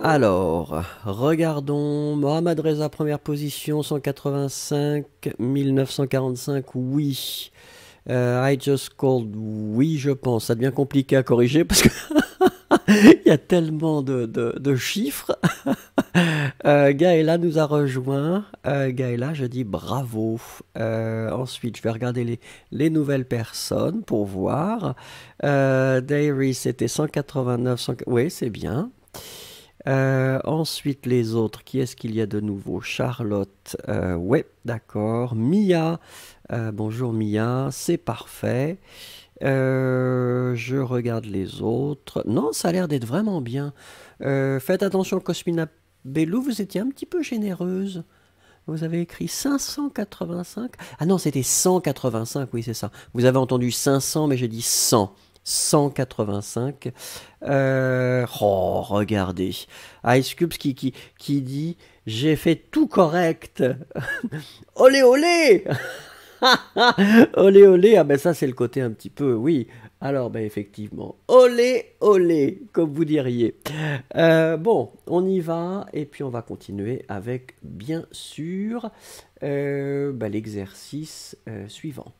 Alors, regardons, Mohamed Reza, première position, 185, 1945, oui. I just called, oui, je pense. Ça devient compliqué à corriger parce que il y a tellement de chiffres. Gaëla nous a rejoint. Gaëla, je dis bravo. Ensuite, je vais regarder les nouvelles personnes pour voir. Dairy, c'était 189. 100... Oui, c'est bien. Ensuite, les autres. Qui est-ce qu'il y a de nouveau? Charlotte. Ouais, d'accord. Mia. Bonjour Mia. C'est parfait. Je regarde les autres. Non, ça a l'air d'être vraiment bien. Faites attention, Cosmina Bellou. Vous étiez un petit peu généreuse. Vous avez écrit 585. Ah non, c'était 185. Oui, c'est ça. Vous avez entendu 500, mais j'ai dit 100. 185. Oh, regardez. Ice Cubes qui dit « J'ai fait tout correct !» Olé, olé. Olé, olé. Ah ben ça, c'est le côté un petit peu, oui. Alors, ben effectivement, olé, olé, comme vous diriez. Bon, on y va. Et puis, on va continuer avec, bien sûr, ben, l'exercice suivant.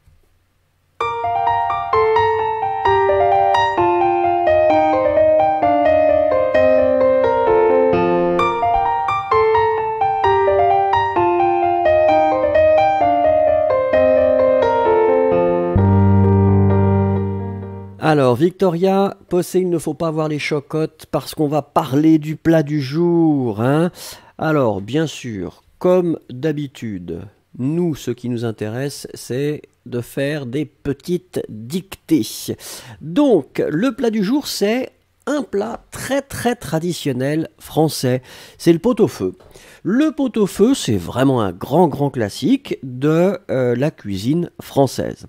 Alors, Victoria, Possé, il ne faut pas avoir les chocottes parce qu'on va parler du plat du jour. Hein. Alors, bien sûr, comme d'habitude, nous, ce qui nous intéresse, c'est de faire des petites dictées. Donc, le plat du jour, c'est un plat très très traditionnel français. C'est le pot-au-feu. Le pot-au-feu, c'est vraiment un grand classique de la cuisine française.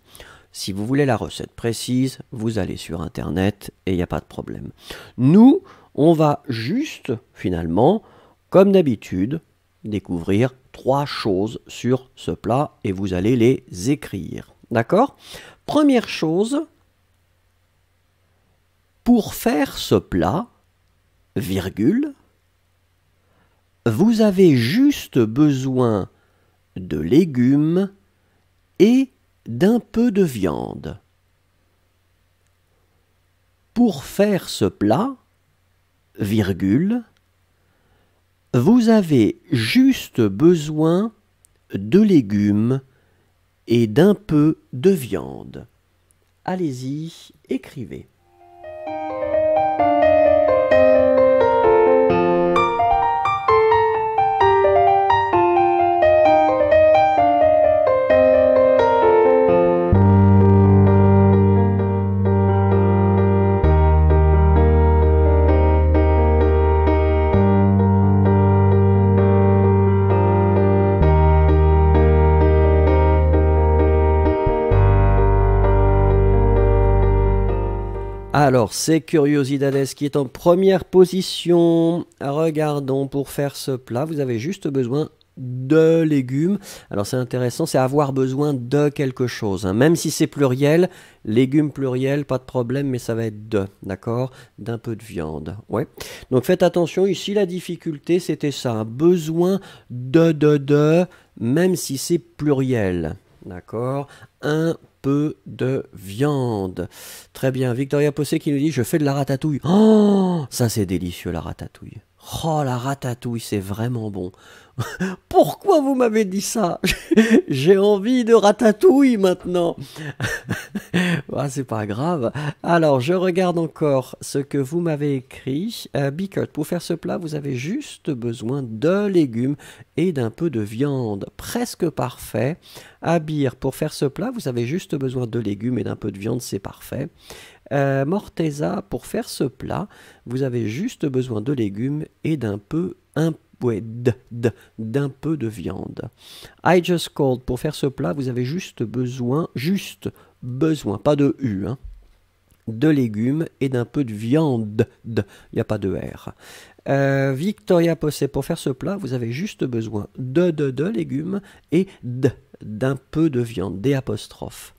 Si vous voulez la recette précise, vous allez sur Internet et il n'y a pas de problème. Nous, on va juste, finalement, comme d'habitude, découvrir trois choses sur ce plat et vous allez les écrire. D'accord? Première chose, pour faire ce plat, virgule, vous avez juste besoin de légumes et d'un peu de viande. Pour faire ce plat, virgule, vous avez juste besoin de légumes et d'un peu de viande. Allez-y, écrivez. Alors, c'est Curiosidades qui est en première position. Regardons, pour faire ce plat, vous avez juste besoin de légumes. Alors, c'est intéressant, c'est avoir besoin de quelque chose. Hein. Même si c'est pluriel, légumes pluriel, pas de problème, mais ça va être de, d'accord? D'un peu de viande, ouais. Donc, faites attention, ici, la difficulté, c'était ça, hein. Besoin de, même si c'est pluriel, d'accord? Un peu de viande. Très bien. Victoria Possé qui nous dit « Je fais de la ratatouille ». Oh, ça c'est délicieux la ratatouille. Oh, la ratatouille, c'est vraiment bon. Pourquoi vous m'avez dit ça? J'ai envie de ratatouille maintenant. Ah, c'est pas grave. Alors, je regarde encore ce que vous m'avez écrit. Bickert, pour faire ce plat, vous avez juste besoin de légumes et d'un peu de viande. Presque parfait. Abir, pour faire ce plat, vous avez juste besoin de légumes et d'un peu de viande. C'est parfait. Morteza, pour faire ce plat, vous avez juste besoin de légumes et d'un peu, d'un peu de viande. I just called, pour faire ce plat, vous avez juste besoin, pas de U, hein, de légumes et d'un peu de viande. Il n'y a pas de R. Victoria Possé, pour faire ce plat, vous avez juste besoin de légumes et d'un peu de viande, des apostrophes.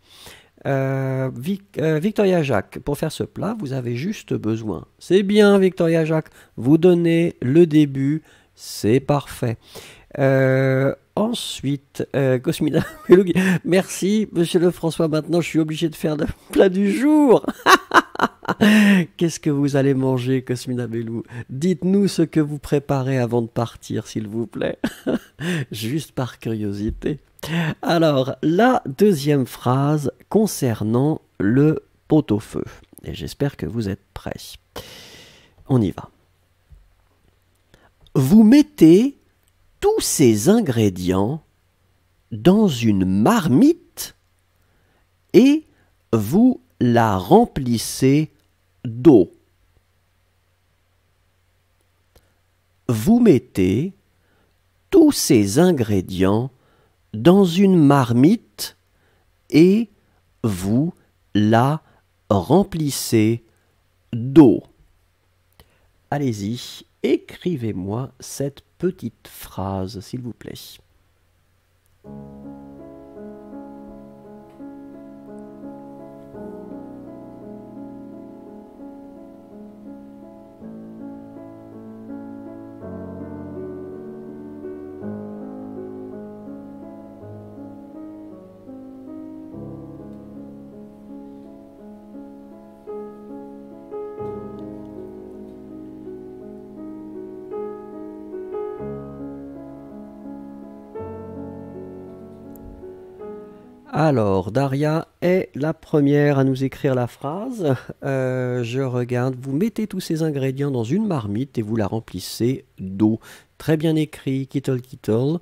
Victoria Jacques, pour faire ce plat, vous avez juste besoin. C'est bien, Victoria Jacques, vous donnez le début, c'est parfait. Ensuite, Cosmina, merci, monsieur Lefrançois, maintenant je suis obligé de faire le plat du jour. Qu'est-ce que vous allez manger, Cosmina Bellou? Dites-nous ce que vous préparez avant de partir, s'il vous plaît. Juste par curiosité. Alors, la deuxième phrase concernant le pot-au-feu. Et j'espère que vous êtes prêts. On y va. Vous mettez tous ces ingrédients dans une marmite et vous la remplissez d'eau. Vous mettez tous ces ingrédients dans une marmite et vous la remplissez d'eau. Allez-y, écrivez-moi cette petite phrase, s'il vous plaît. Alors, Daria est la première à nous écrire la phrase. Je regarde, vous mettez tous ces ingrédients dans une marmite et vous la remplissez d'eau. Très bien écrit, Kittle Kittle.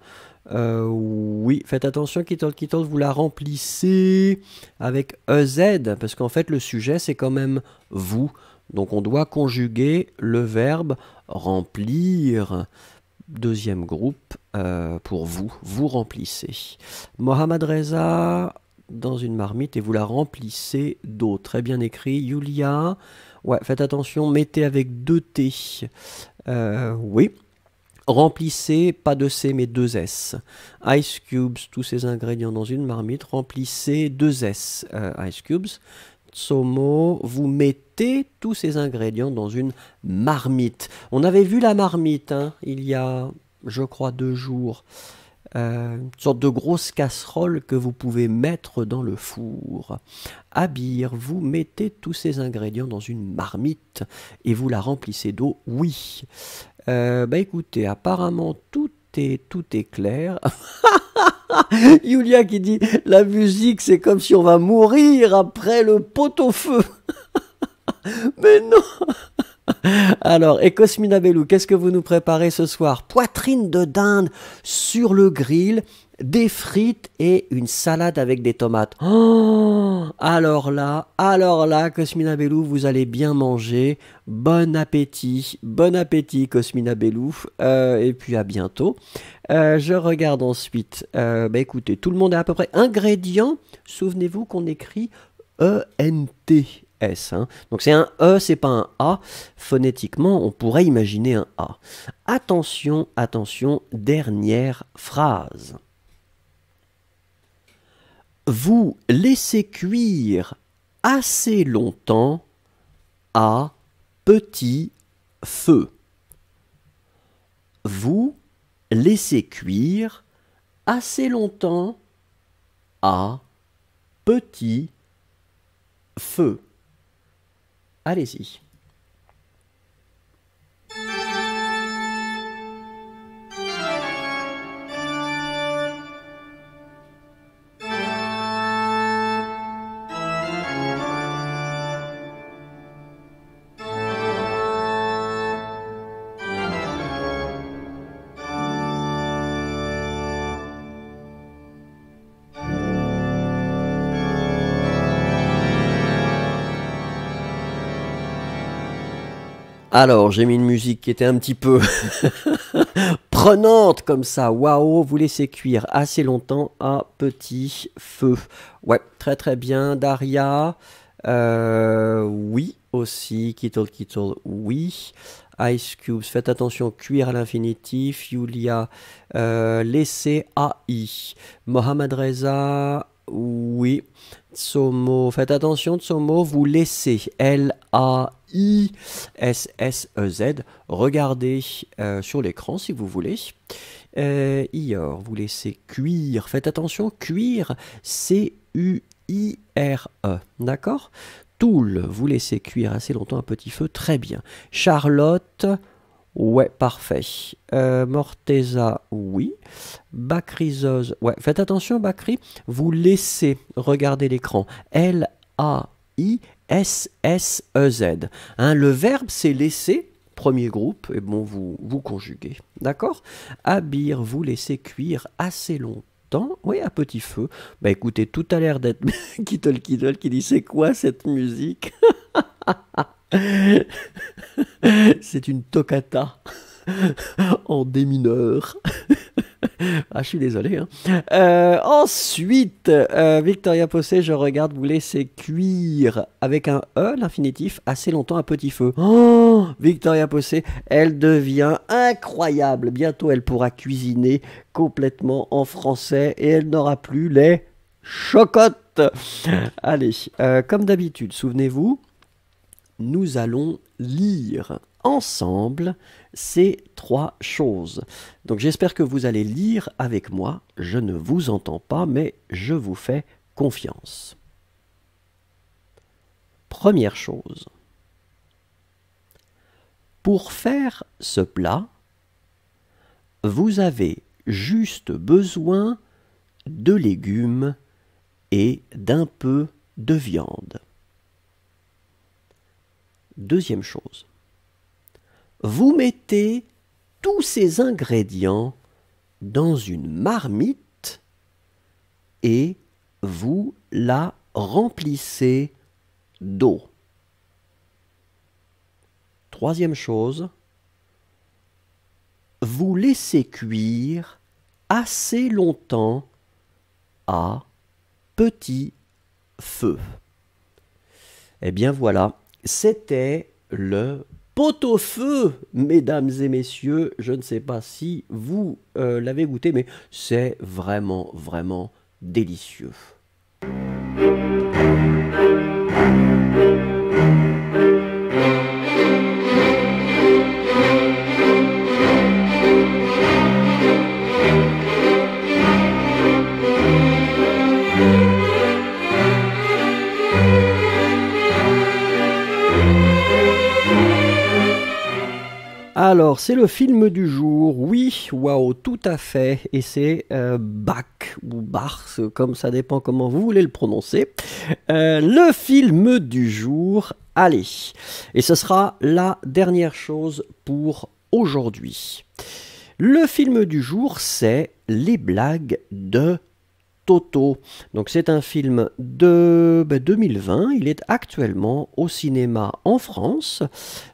Oui, faites attention, Kittle Kittle, vous la remplissez avec EZ, parce qu'en fait, le sujet, c'est quand même vous. Donc, on doit conjuguer le verbe remplir. Deuxième groupe pour vous, vous remplissez. Mohamed Reza, dans une marmite et vous la remplissez d'eau. Très bien écrit. Yulia, ouais, faites attention, mettez avec 2 T. Oui, remplissez, pas de C mais 2 S. Ice Cubes, tous ces ingrédients dans une marmite, remplissez 2 S. Ice Cubes. Somo, vous mettez tous ces ingrédients dans une marmite. On avait vu la marmite hein, il y a, je crois, 2 jours. Une sorte de grosse casserole que vous pouvez mettre dans le four. Habir, vous mettez tous ces ingrédients dans une marmite et vous la remplissez d'eau. Oui. Bah écoutez, apparemment tout est clair. Yulia qui dit « La musique, c'est comme si on va mourir après le pot-au-feu. » Mais non. Alors, et Cosmina Bellou, qu'est-ce que vous nous préparez ce soir? Poitrine de dinde sur le grill, des frites et une salade avec des tomates. Oh, alors là, Cosmina Bellou, vous allez bien manger. Bon appétit Cosmina Bellou, et puis à bientôt. Je regarde ensuite, bah écoutez, tout le monde a à peu près ingrédients. Souvenez-vous qu'on écrit ENTS. Hein. Donc c'est un E, c'est pas un A. Phonétiquement, on pourrait imaginer un A. Attention, attention, dernière phrase. Vous laissez cuire assez longtemps à petit feu. Vous laissez cuire assez longtemps à petit feu. Allez-y. Alors, j'ai mis une musique qui était un petit peu prenante comme ça. Waouh, vous laissez cuire assez longtemps à petit feu. Ouais, très très bien. Daria, oui aussi. Kittle Kittle, oui. Ice Cubes, faites attention, cuire à l'infinitif. Yulia, laissez AI. Mohamed Reza, Oui. Tsomo. Faites attention, Tsomo, vous laissez L-A-I-S-S-E-Z. Regardez sur l'écran si vous voulez. Ior, vous laissez cuire. Faites attention, cuire, C-U-I-R-E. D'accord? Toul, vous laissez cuire assez longtemps à petit feu. Très bien. Charlotte. Ouais, parfait. Morteza, oui. Bacriseuse, ouais. Faites attention, Bacri. Vous laissez regarder l'écran. L-A-I-S-S-E-Z. Hein, le verbe, c'est laisser, premier groupe, et bon, vous conjuguez. D'accord? Habir, vous laissez cuire assez longtemps. Oui, à petit feu. Bah écoutez, tout a l'air d'être... Kittle qui dit, c'est quoi cette musique? C'est une toccata en D mineur. Ah, je suis désolé. Hein. Ensuite, Victoria Possé, je regarde, vous laissez cuire avec un E, l'infinitif, assez longtemps à petit feu. Oh, Victoria Possé, elle devient incroyable. Bientôt, elle pourra cuisiner complètement en français et elle n'aura plus les chocottes. Allez, comme d'habitude, souvenez-vous, nous allons lire ensemble ces trois choses. Donc j'espère que vous allez lire avec moi. Je ne vous entends pas, mais je vous fais confiance. Première chose. Pour faire ce plat, vous avez juste besoin de légumes et d'un peu de viande. Deuxième chose, vous mettez tous ces ingrédients dans une marmite et vous la remplissez d'eau. Troisième chose, vous laissez cuire assez longtemps à petit feu. Eh bien voilà. C'était le pot-au-feu, mesdames et messieurs. Je ne sais pas si vous l'avez goûté, mais c'est vraiment, vraiment délicieux. Alors, c'est le film du jour, oui, waouh, tout à fait, et c'est Bach, ou Bach, comme ça dépend comment vous voulez le prononcer, le film du jour, allez, et ce sera la dernière chose pour aujourd'hui. Le film du jour, c'est Les blagues de Toto. Donc c'est un film de 2020, il est actuellement au cinéma en France.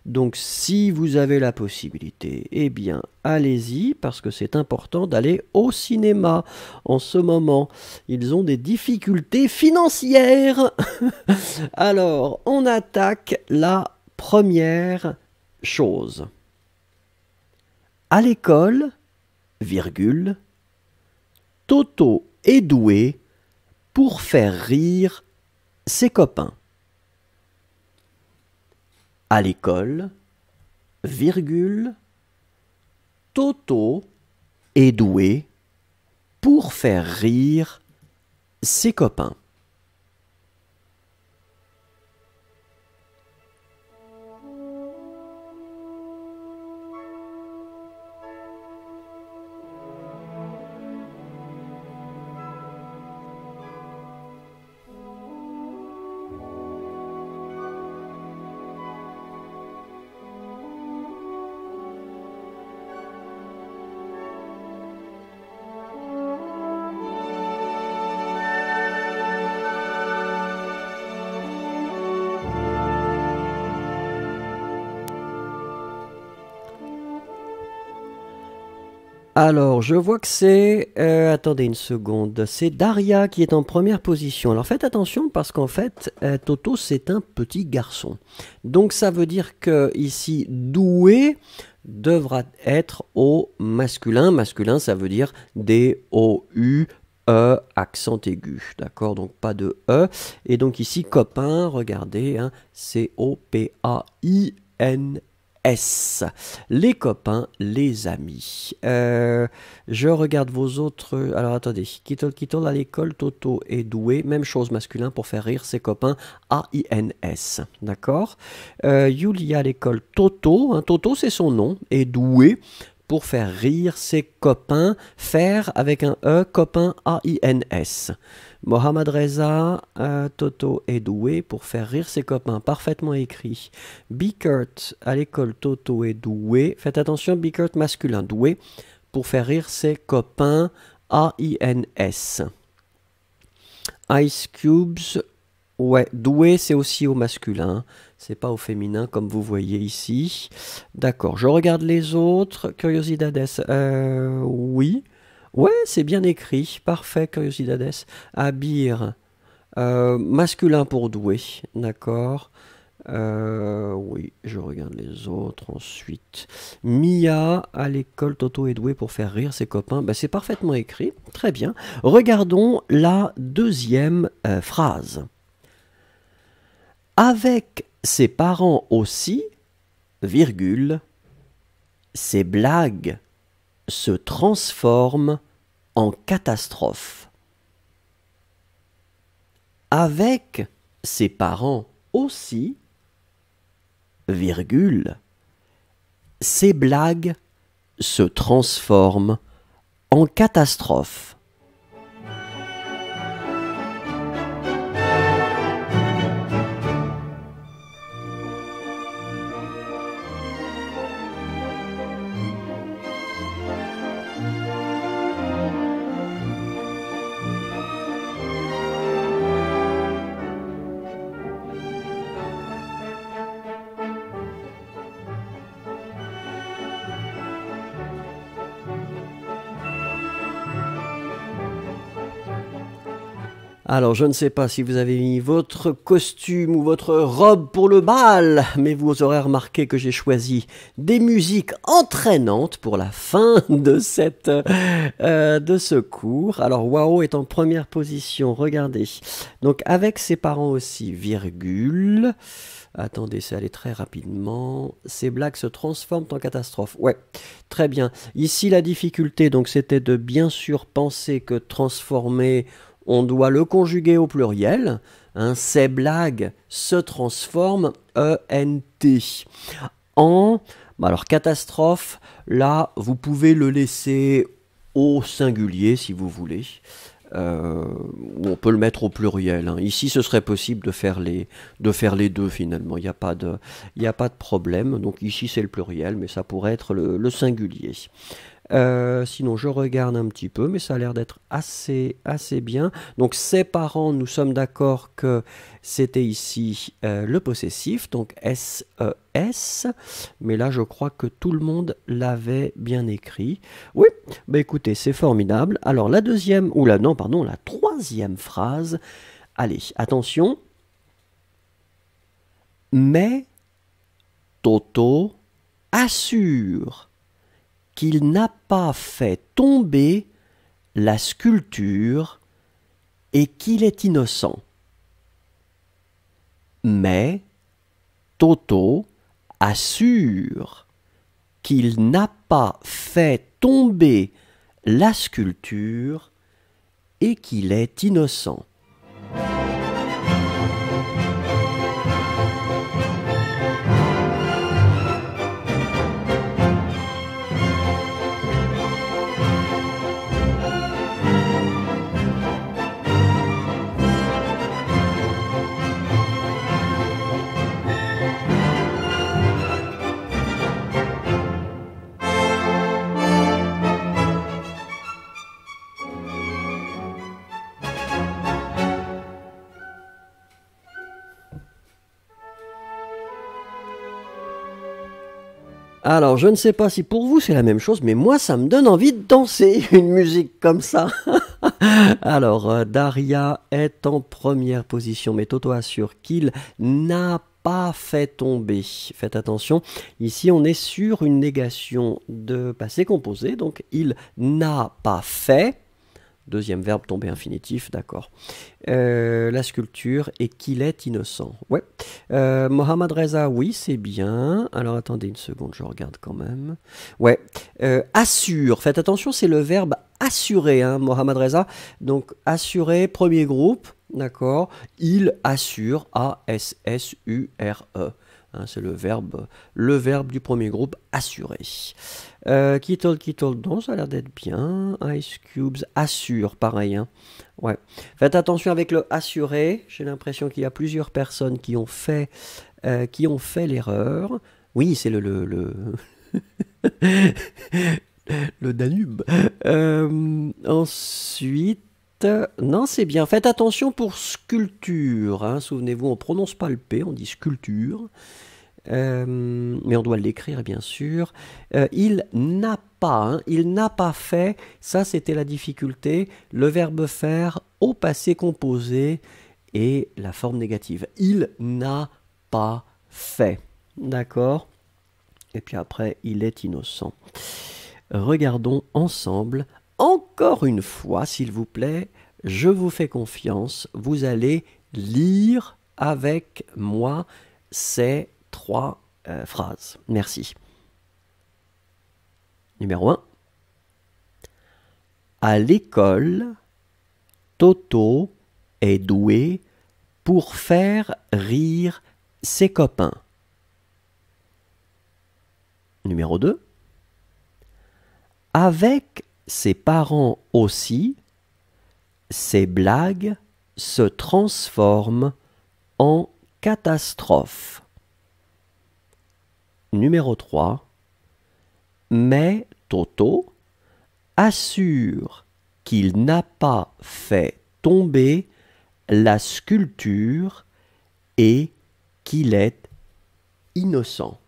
Donc si vous avez la possibilité, eh bien allez-y parce que c'est important d'aller au cinéma en ce moment. Ils ont des difficultés financières. Alors on attaque la première chose. À l'école, virgule, Toto est doué pour faire rire ses copains. À l'école, virgule, Toto est doué pour faire rire ses copains. Alors, je vois que c'est... attendez une seconde. C'est Daria qui est en première position. Alors, faites attention parce qu'en fait, Toto, c'est un petit garçon. Donc, ça veut dire que ici, doué devra être au masculin. Masculin, ça veut dire D-O-U. E, accent aigu, d'accord, donc pas de E. Et donc ici, copain, regardez, hein, C-O-P-A-I-N-S. Les copains, les amis. Je regarde vos autres... Alors attendez, Kitol à l'école, Toto est doué. Même chose, masculin pour faire rire, ses copains, A-I-N-S, d'accord. Yulia à l'école, Toto, hein, Toto c'est son nom, est doué. Pour faire rire ses copains, faire avec un E, copain A-I-N-S. Mohamed Reza, Toto est doué pour faire rire ses copains, parfaitement écrit. Bickert, à l'école, Toto est doué. Faites attention, Bickert masculin, doué pour faire rire ses copains A-I-N-S. Ice Cubes, ouais, doué c'est aussi au masculin. C'est pas au féminin comme vous voyez ici. D'accord, je regarde les autres. Curiosidades, oui. Ouais, c'est bien écrit. Parfait, Curiosidades. Habir, masculin pour doué. D'accord. Oui, je regarde les autres ensuite. Mia, à l'école, Toto est doué pour faire rire ses copains. Ben, c'est parfaitement écrit. Très bien. Regardons la deuxième phrase. Avec ses parents aussi, virgule, ses blagues se transforment en catastrophe. Avec ses parents aussi, virgule, ses blagues se transforment en catastrophe. Alors, je ne sais pas si vous avez mis votre costume ou votre robe pour le bal, mais vous aurez remarqué que j'ai choisi des musiques entraînantes pour la fin de, ce cours. Alors, Wao est en première position, regardez. Donc, avec ses parents aussi, virgule. Attendez, c'est allé très rapidement. Ces blagues se transforment en catastrophe. Ouais, très bien. Ici, la difficulté, donc, c'était de bien sûr penser que transformer... On doit le conjuguer au pluriel. Hein, ces blagues se transforment E-N-T en... Alors, catastrophe, là, vous pouvez le laisser au singulier, si vous voulez. On peut le mettre au pluriel. Hein. Ici, ce serait possible de faire les, deux, finalement. Il n'y a pas de, problème. Donc, ici, c'est le pluriel, mais ça pourrait être le, singulier. Sinon je regarde un petit peu, mais ça a l'air d'être assez bien. Donc ses parents, nous sommes d'accord que c'était ici le possessif, donc S-E-S, mais là je crois que tout le monde l'avait bien écrit. Oui, bah écoutez, c'est formidable. Alors la deuxième, ou la, non pardon, la troisième phrase, allez, attention. Mais Toto assure qu'il n'a pas fait tomber la sculpture et qu'il est innocent. Mais Toto assure qu'il n'a pas fait tomber la sculpture et qu'il est innocent. Alors, je ne sais pas si pour vous c'est la même chose, mais moi ça me donne envie de danser une musique comme ça. Alors, Daria est en première position, mais Toto assure qu'il n'a pas fait tomber. Faites attention, ici on est sur une négation de passé composé, donc il n'a pas fait, Deuxième verbe, tombé infinitif, d'accord. La sculpture, et qu'il est innocent. Ouais. Mohamed Reza, oui, c'est bien. Alors, attendez une seconde, je regarde quand même. Ouais. Assure, faites attention, c'est le verbe assurer, hein, Mohamed Reza. Donc, assurer, premier groupe, d'accord. Il assure, A-S-S-U-R-E. Hein, c'est le verbe du premier groupe, assurer. Qui told, non, ça a l'air d'être bien. Ice Cubes, assure, pareil. Hein. Ouais. Faites attention avec le assurer. J'ai l'impression qu'il y a plusieurs personnes qui ont fait l'erreur. Oui, c'est le Danube. Ensuite... Non, c'est bien. Faites attention pour sculpture. Hein. Souvenez-vous, on ne prononce pas le P, on dit sculpture. Mais on doit l'écrire, bien sûr. Il n'a pas. Hein. Il n'a pas fait. Ça, c'était la difficulté. Le verbe faire au passé composé et la forme négative. Il n'a pas fait. D'accord? Et puis après, il est innocent. Regardons ensemble. Encore une fois, s'il vous plaît, je vous fais confiance, vous allez lire avec moi ces trois phrases. Merci. Numéro 1. À l'école, Toto est doué pour faire rire ses copains. Numéro 2. Avec ses parents aussi, ses blagues se transforment en catastrophe. Numéro 3. Mais Toto assure qu'il n'a pas fait tomber la sculpture et qu'il est innocent.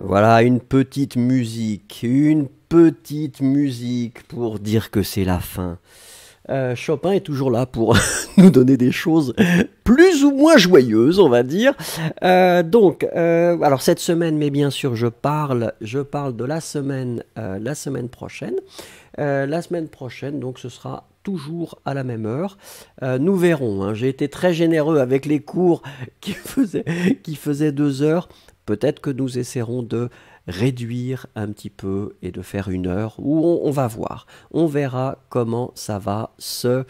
Voilà, une petite musique pour dire que c'est la fin. Chopin est toujours là pour nous donner des choses plus ou moins joyeuses, on va dire. Alors cette semaine, mais bien sûr, je parle de la semaine prochaine. La semaine prochaine, donc, ce sera toujours à la même heure. Nous verrons, hein, j'ai été très généreux avec les cours qui faisaient 2 heures. Peut-être que nous essaierons de réduire un petit peu et de faire 1 heure, où on va voir. On verra comment ça va se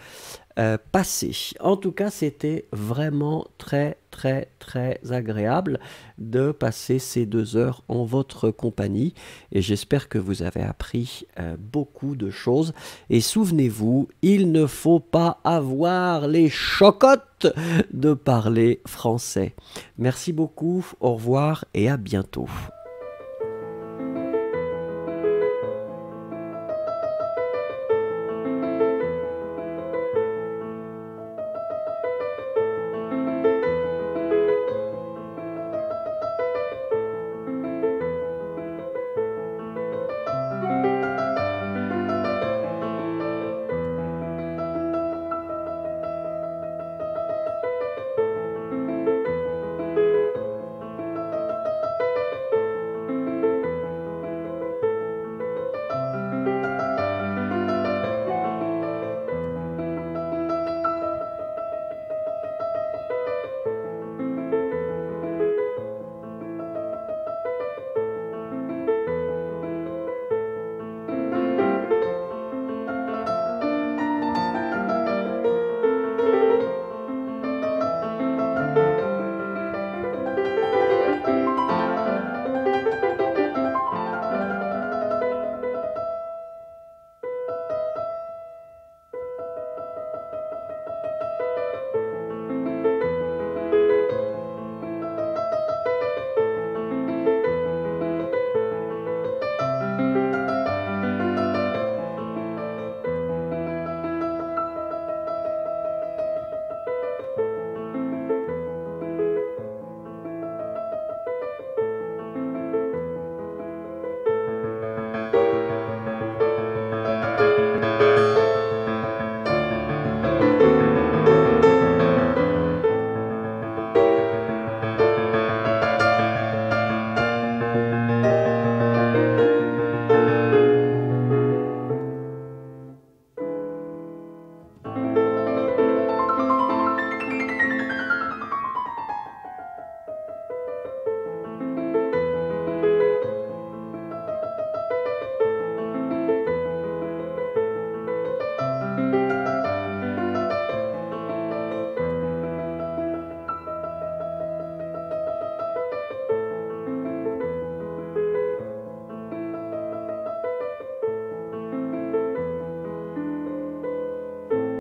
passer. En tout cas, c'était vraiment très, très, très agréable de passer ces 2 heures en votre compagnie. Et j'espère que vous avez appris beaucoup de choses. Et souvenez-vous, il ne faut pas avoir les chocottes de parler français. Merci beaucoup, au revoir et à bientôt.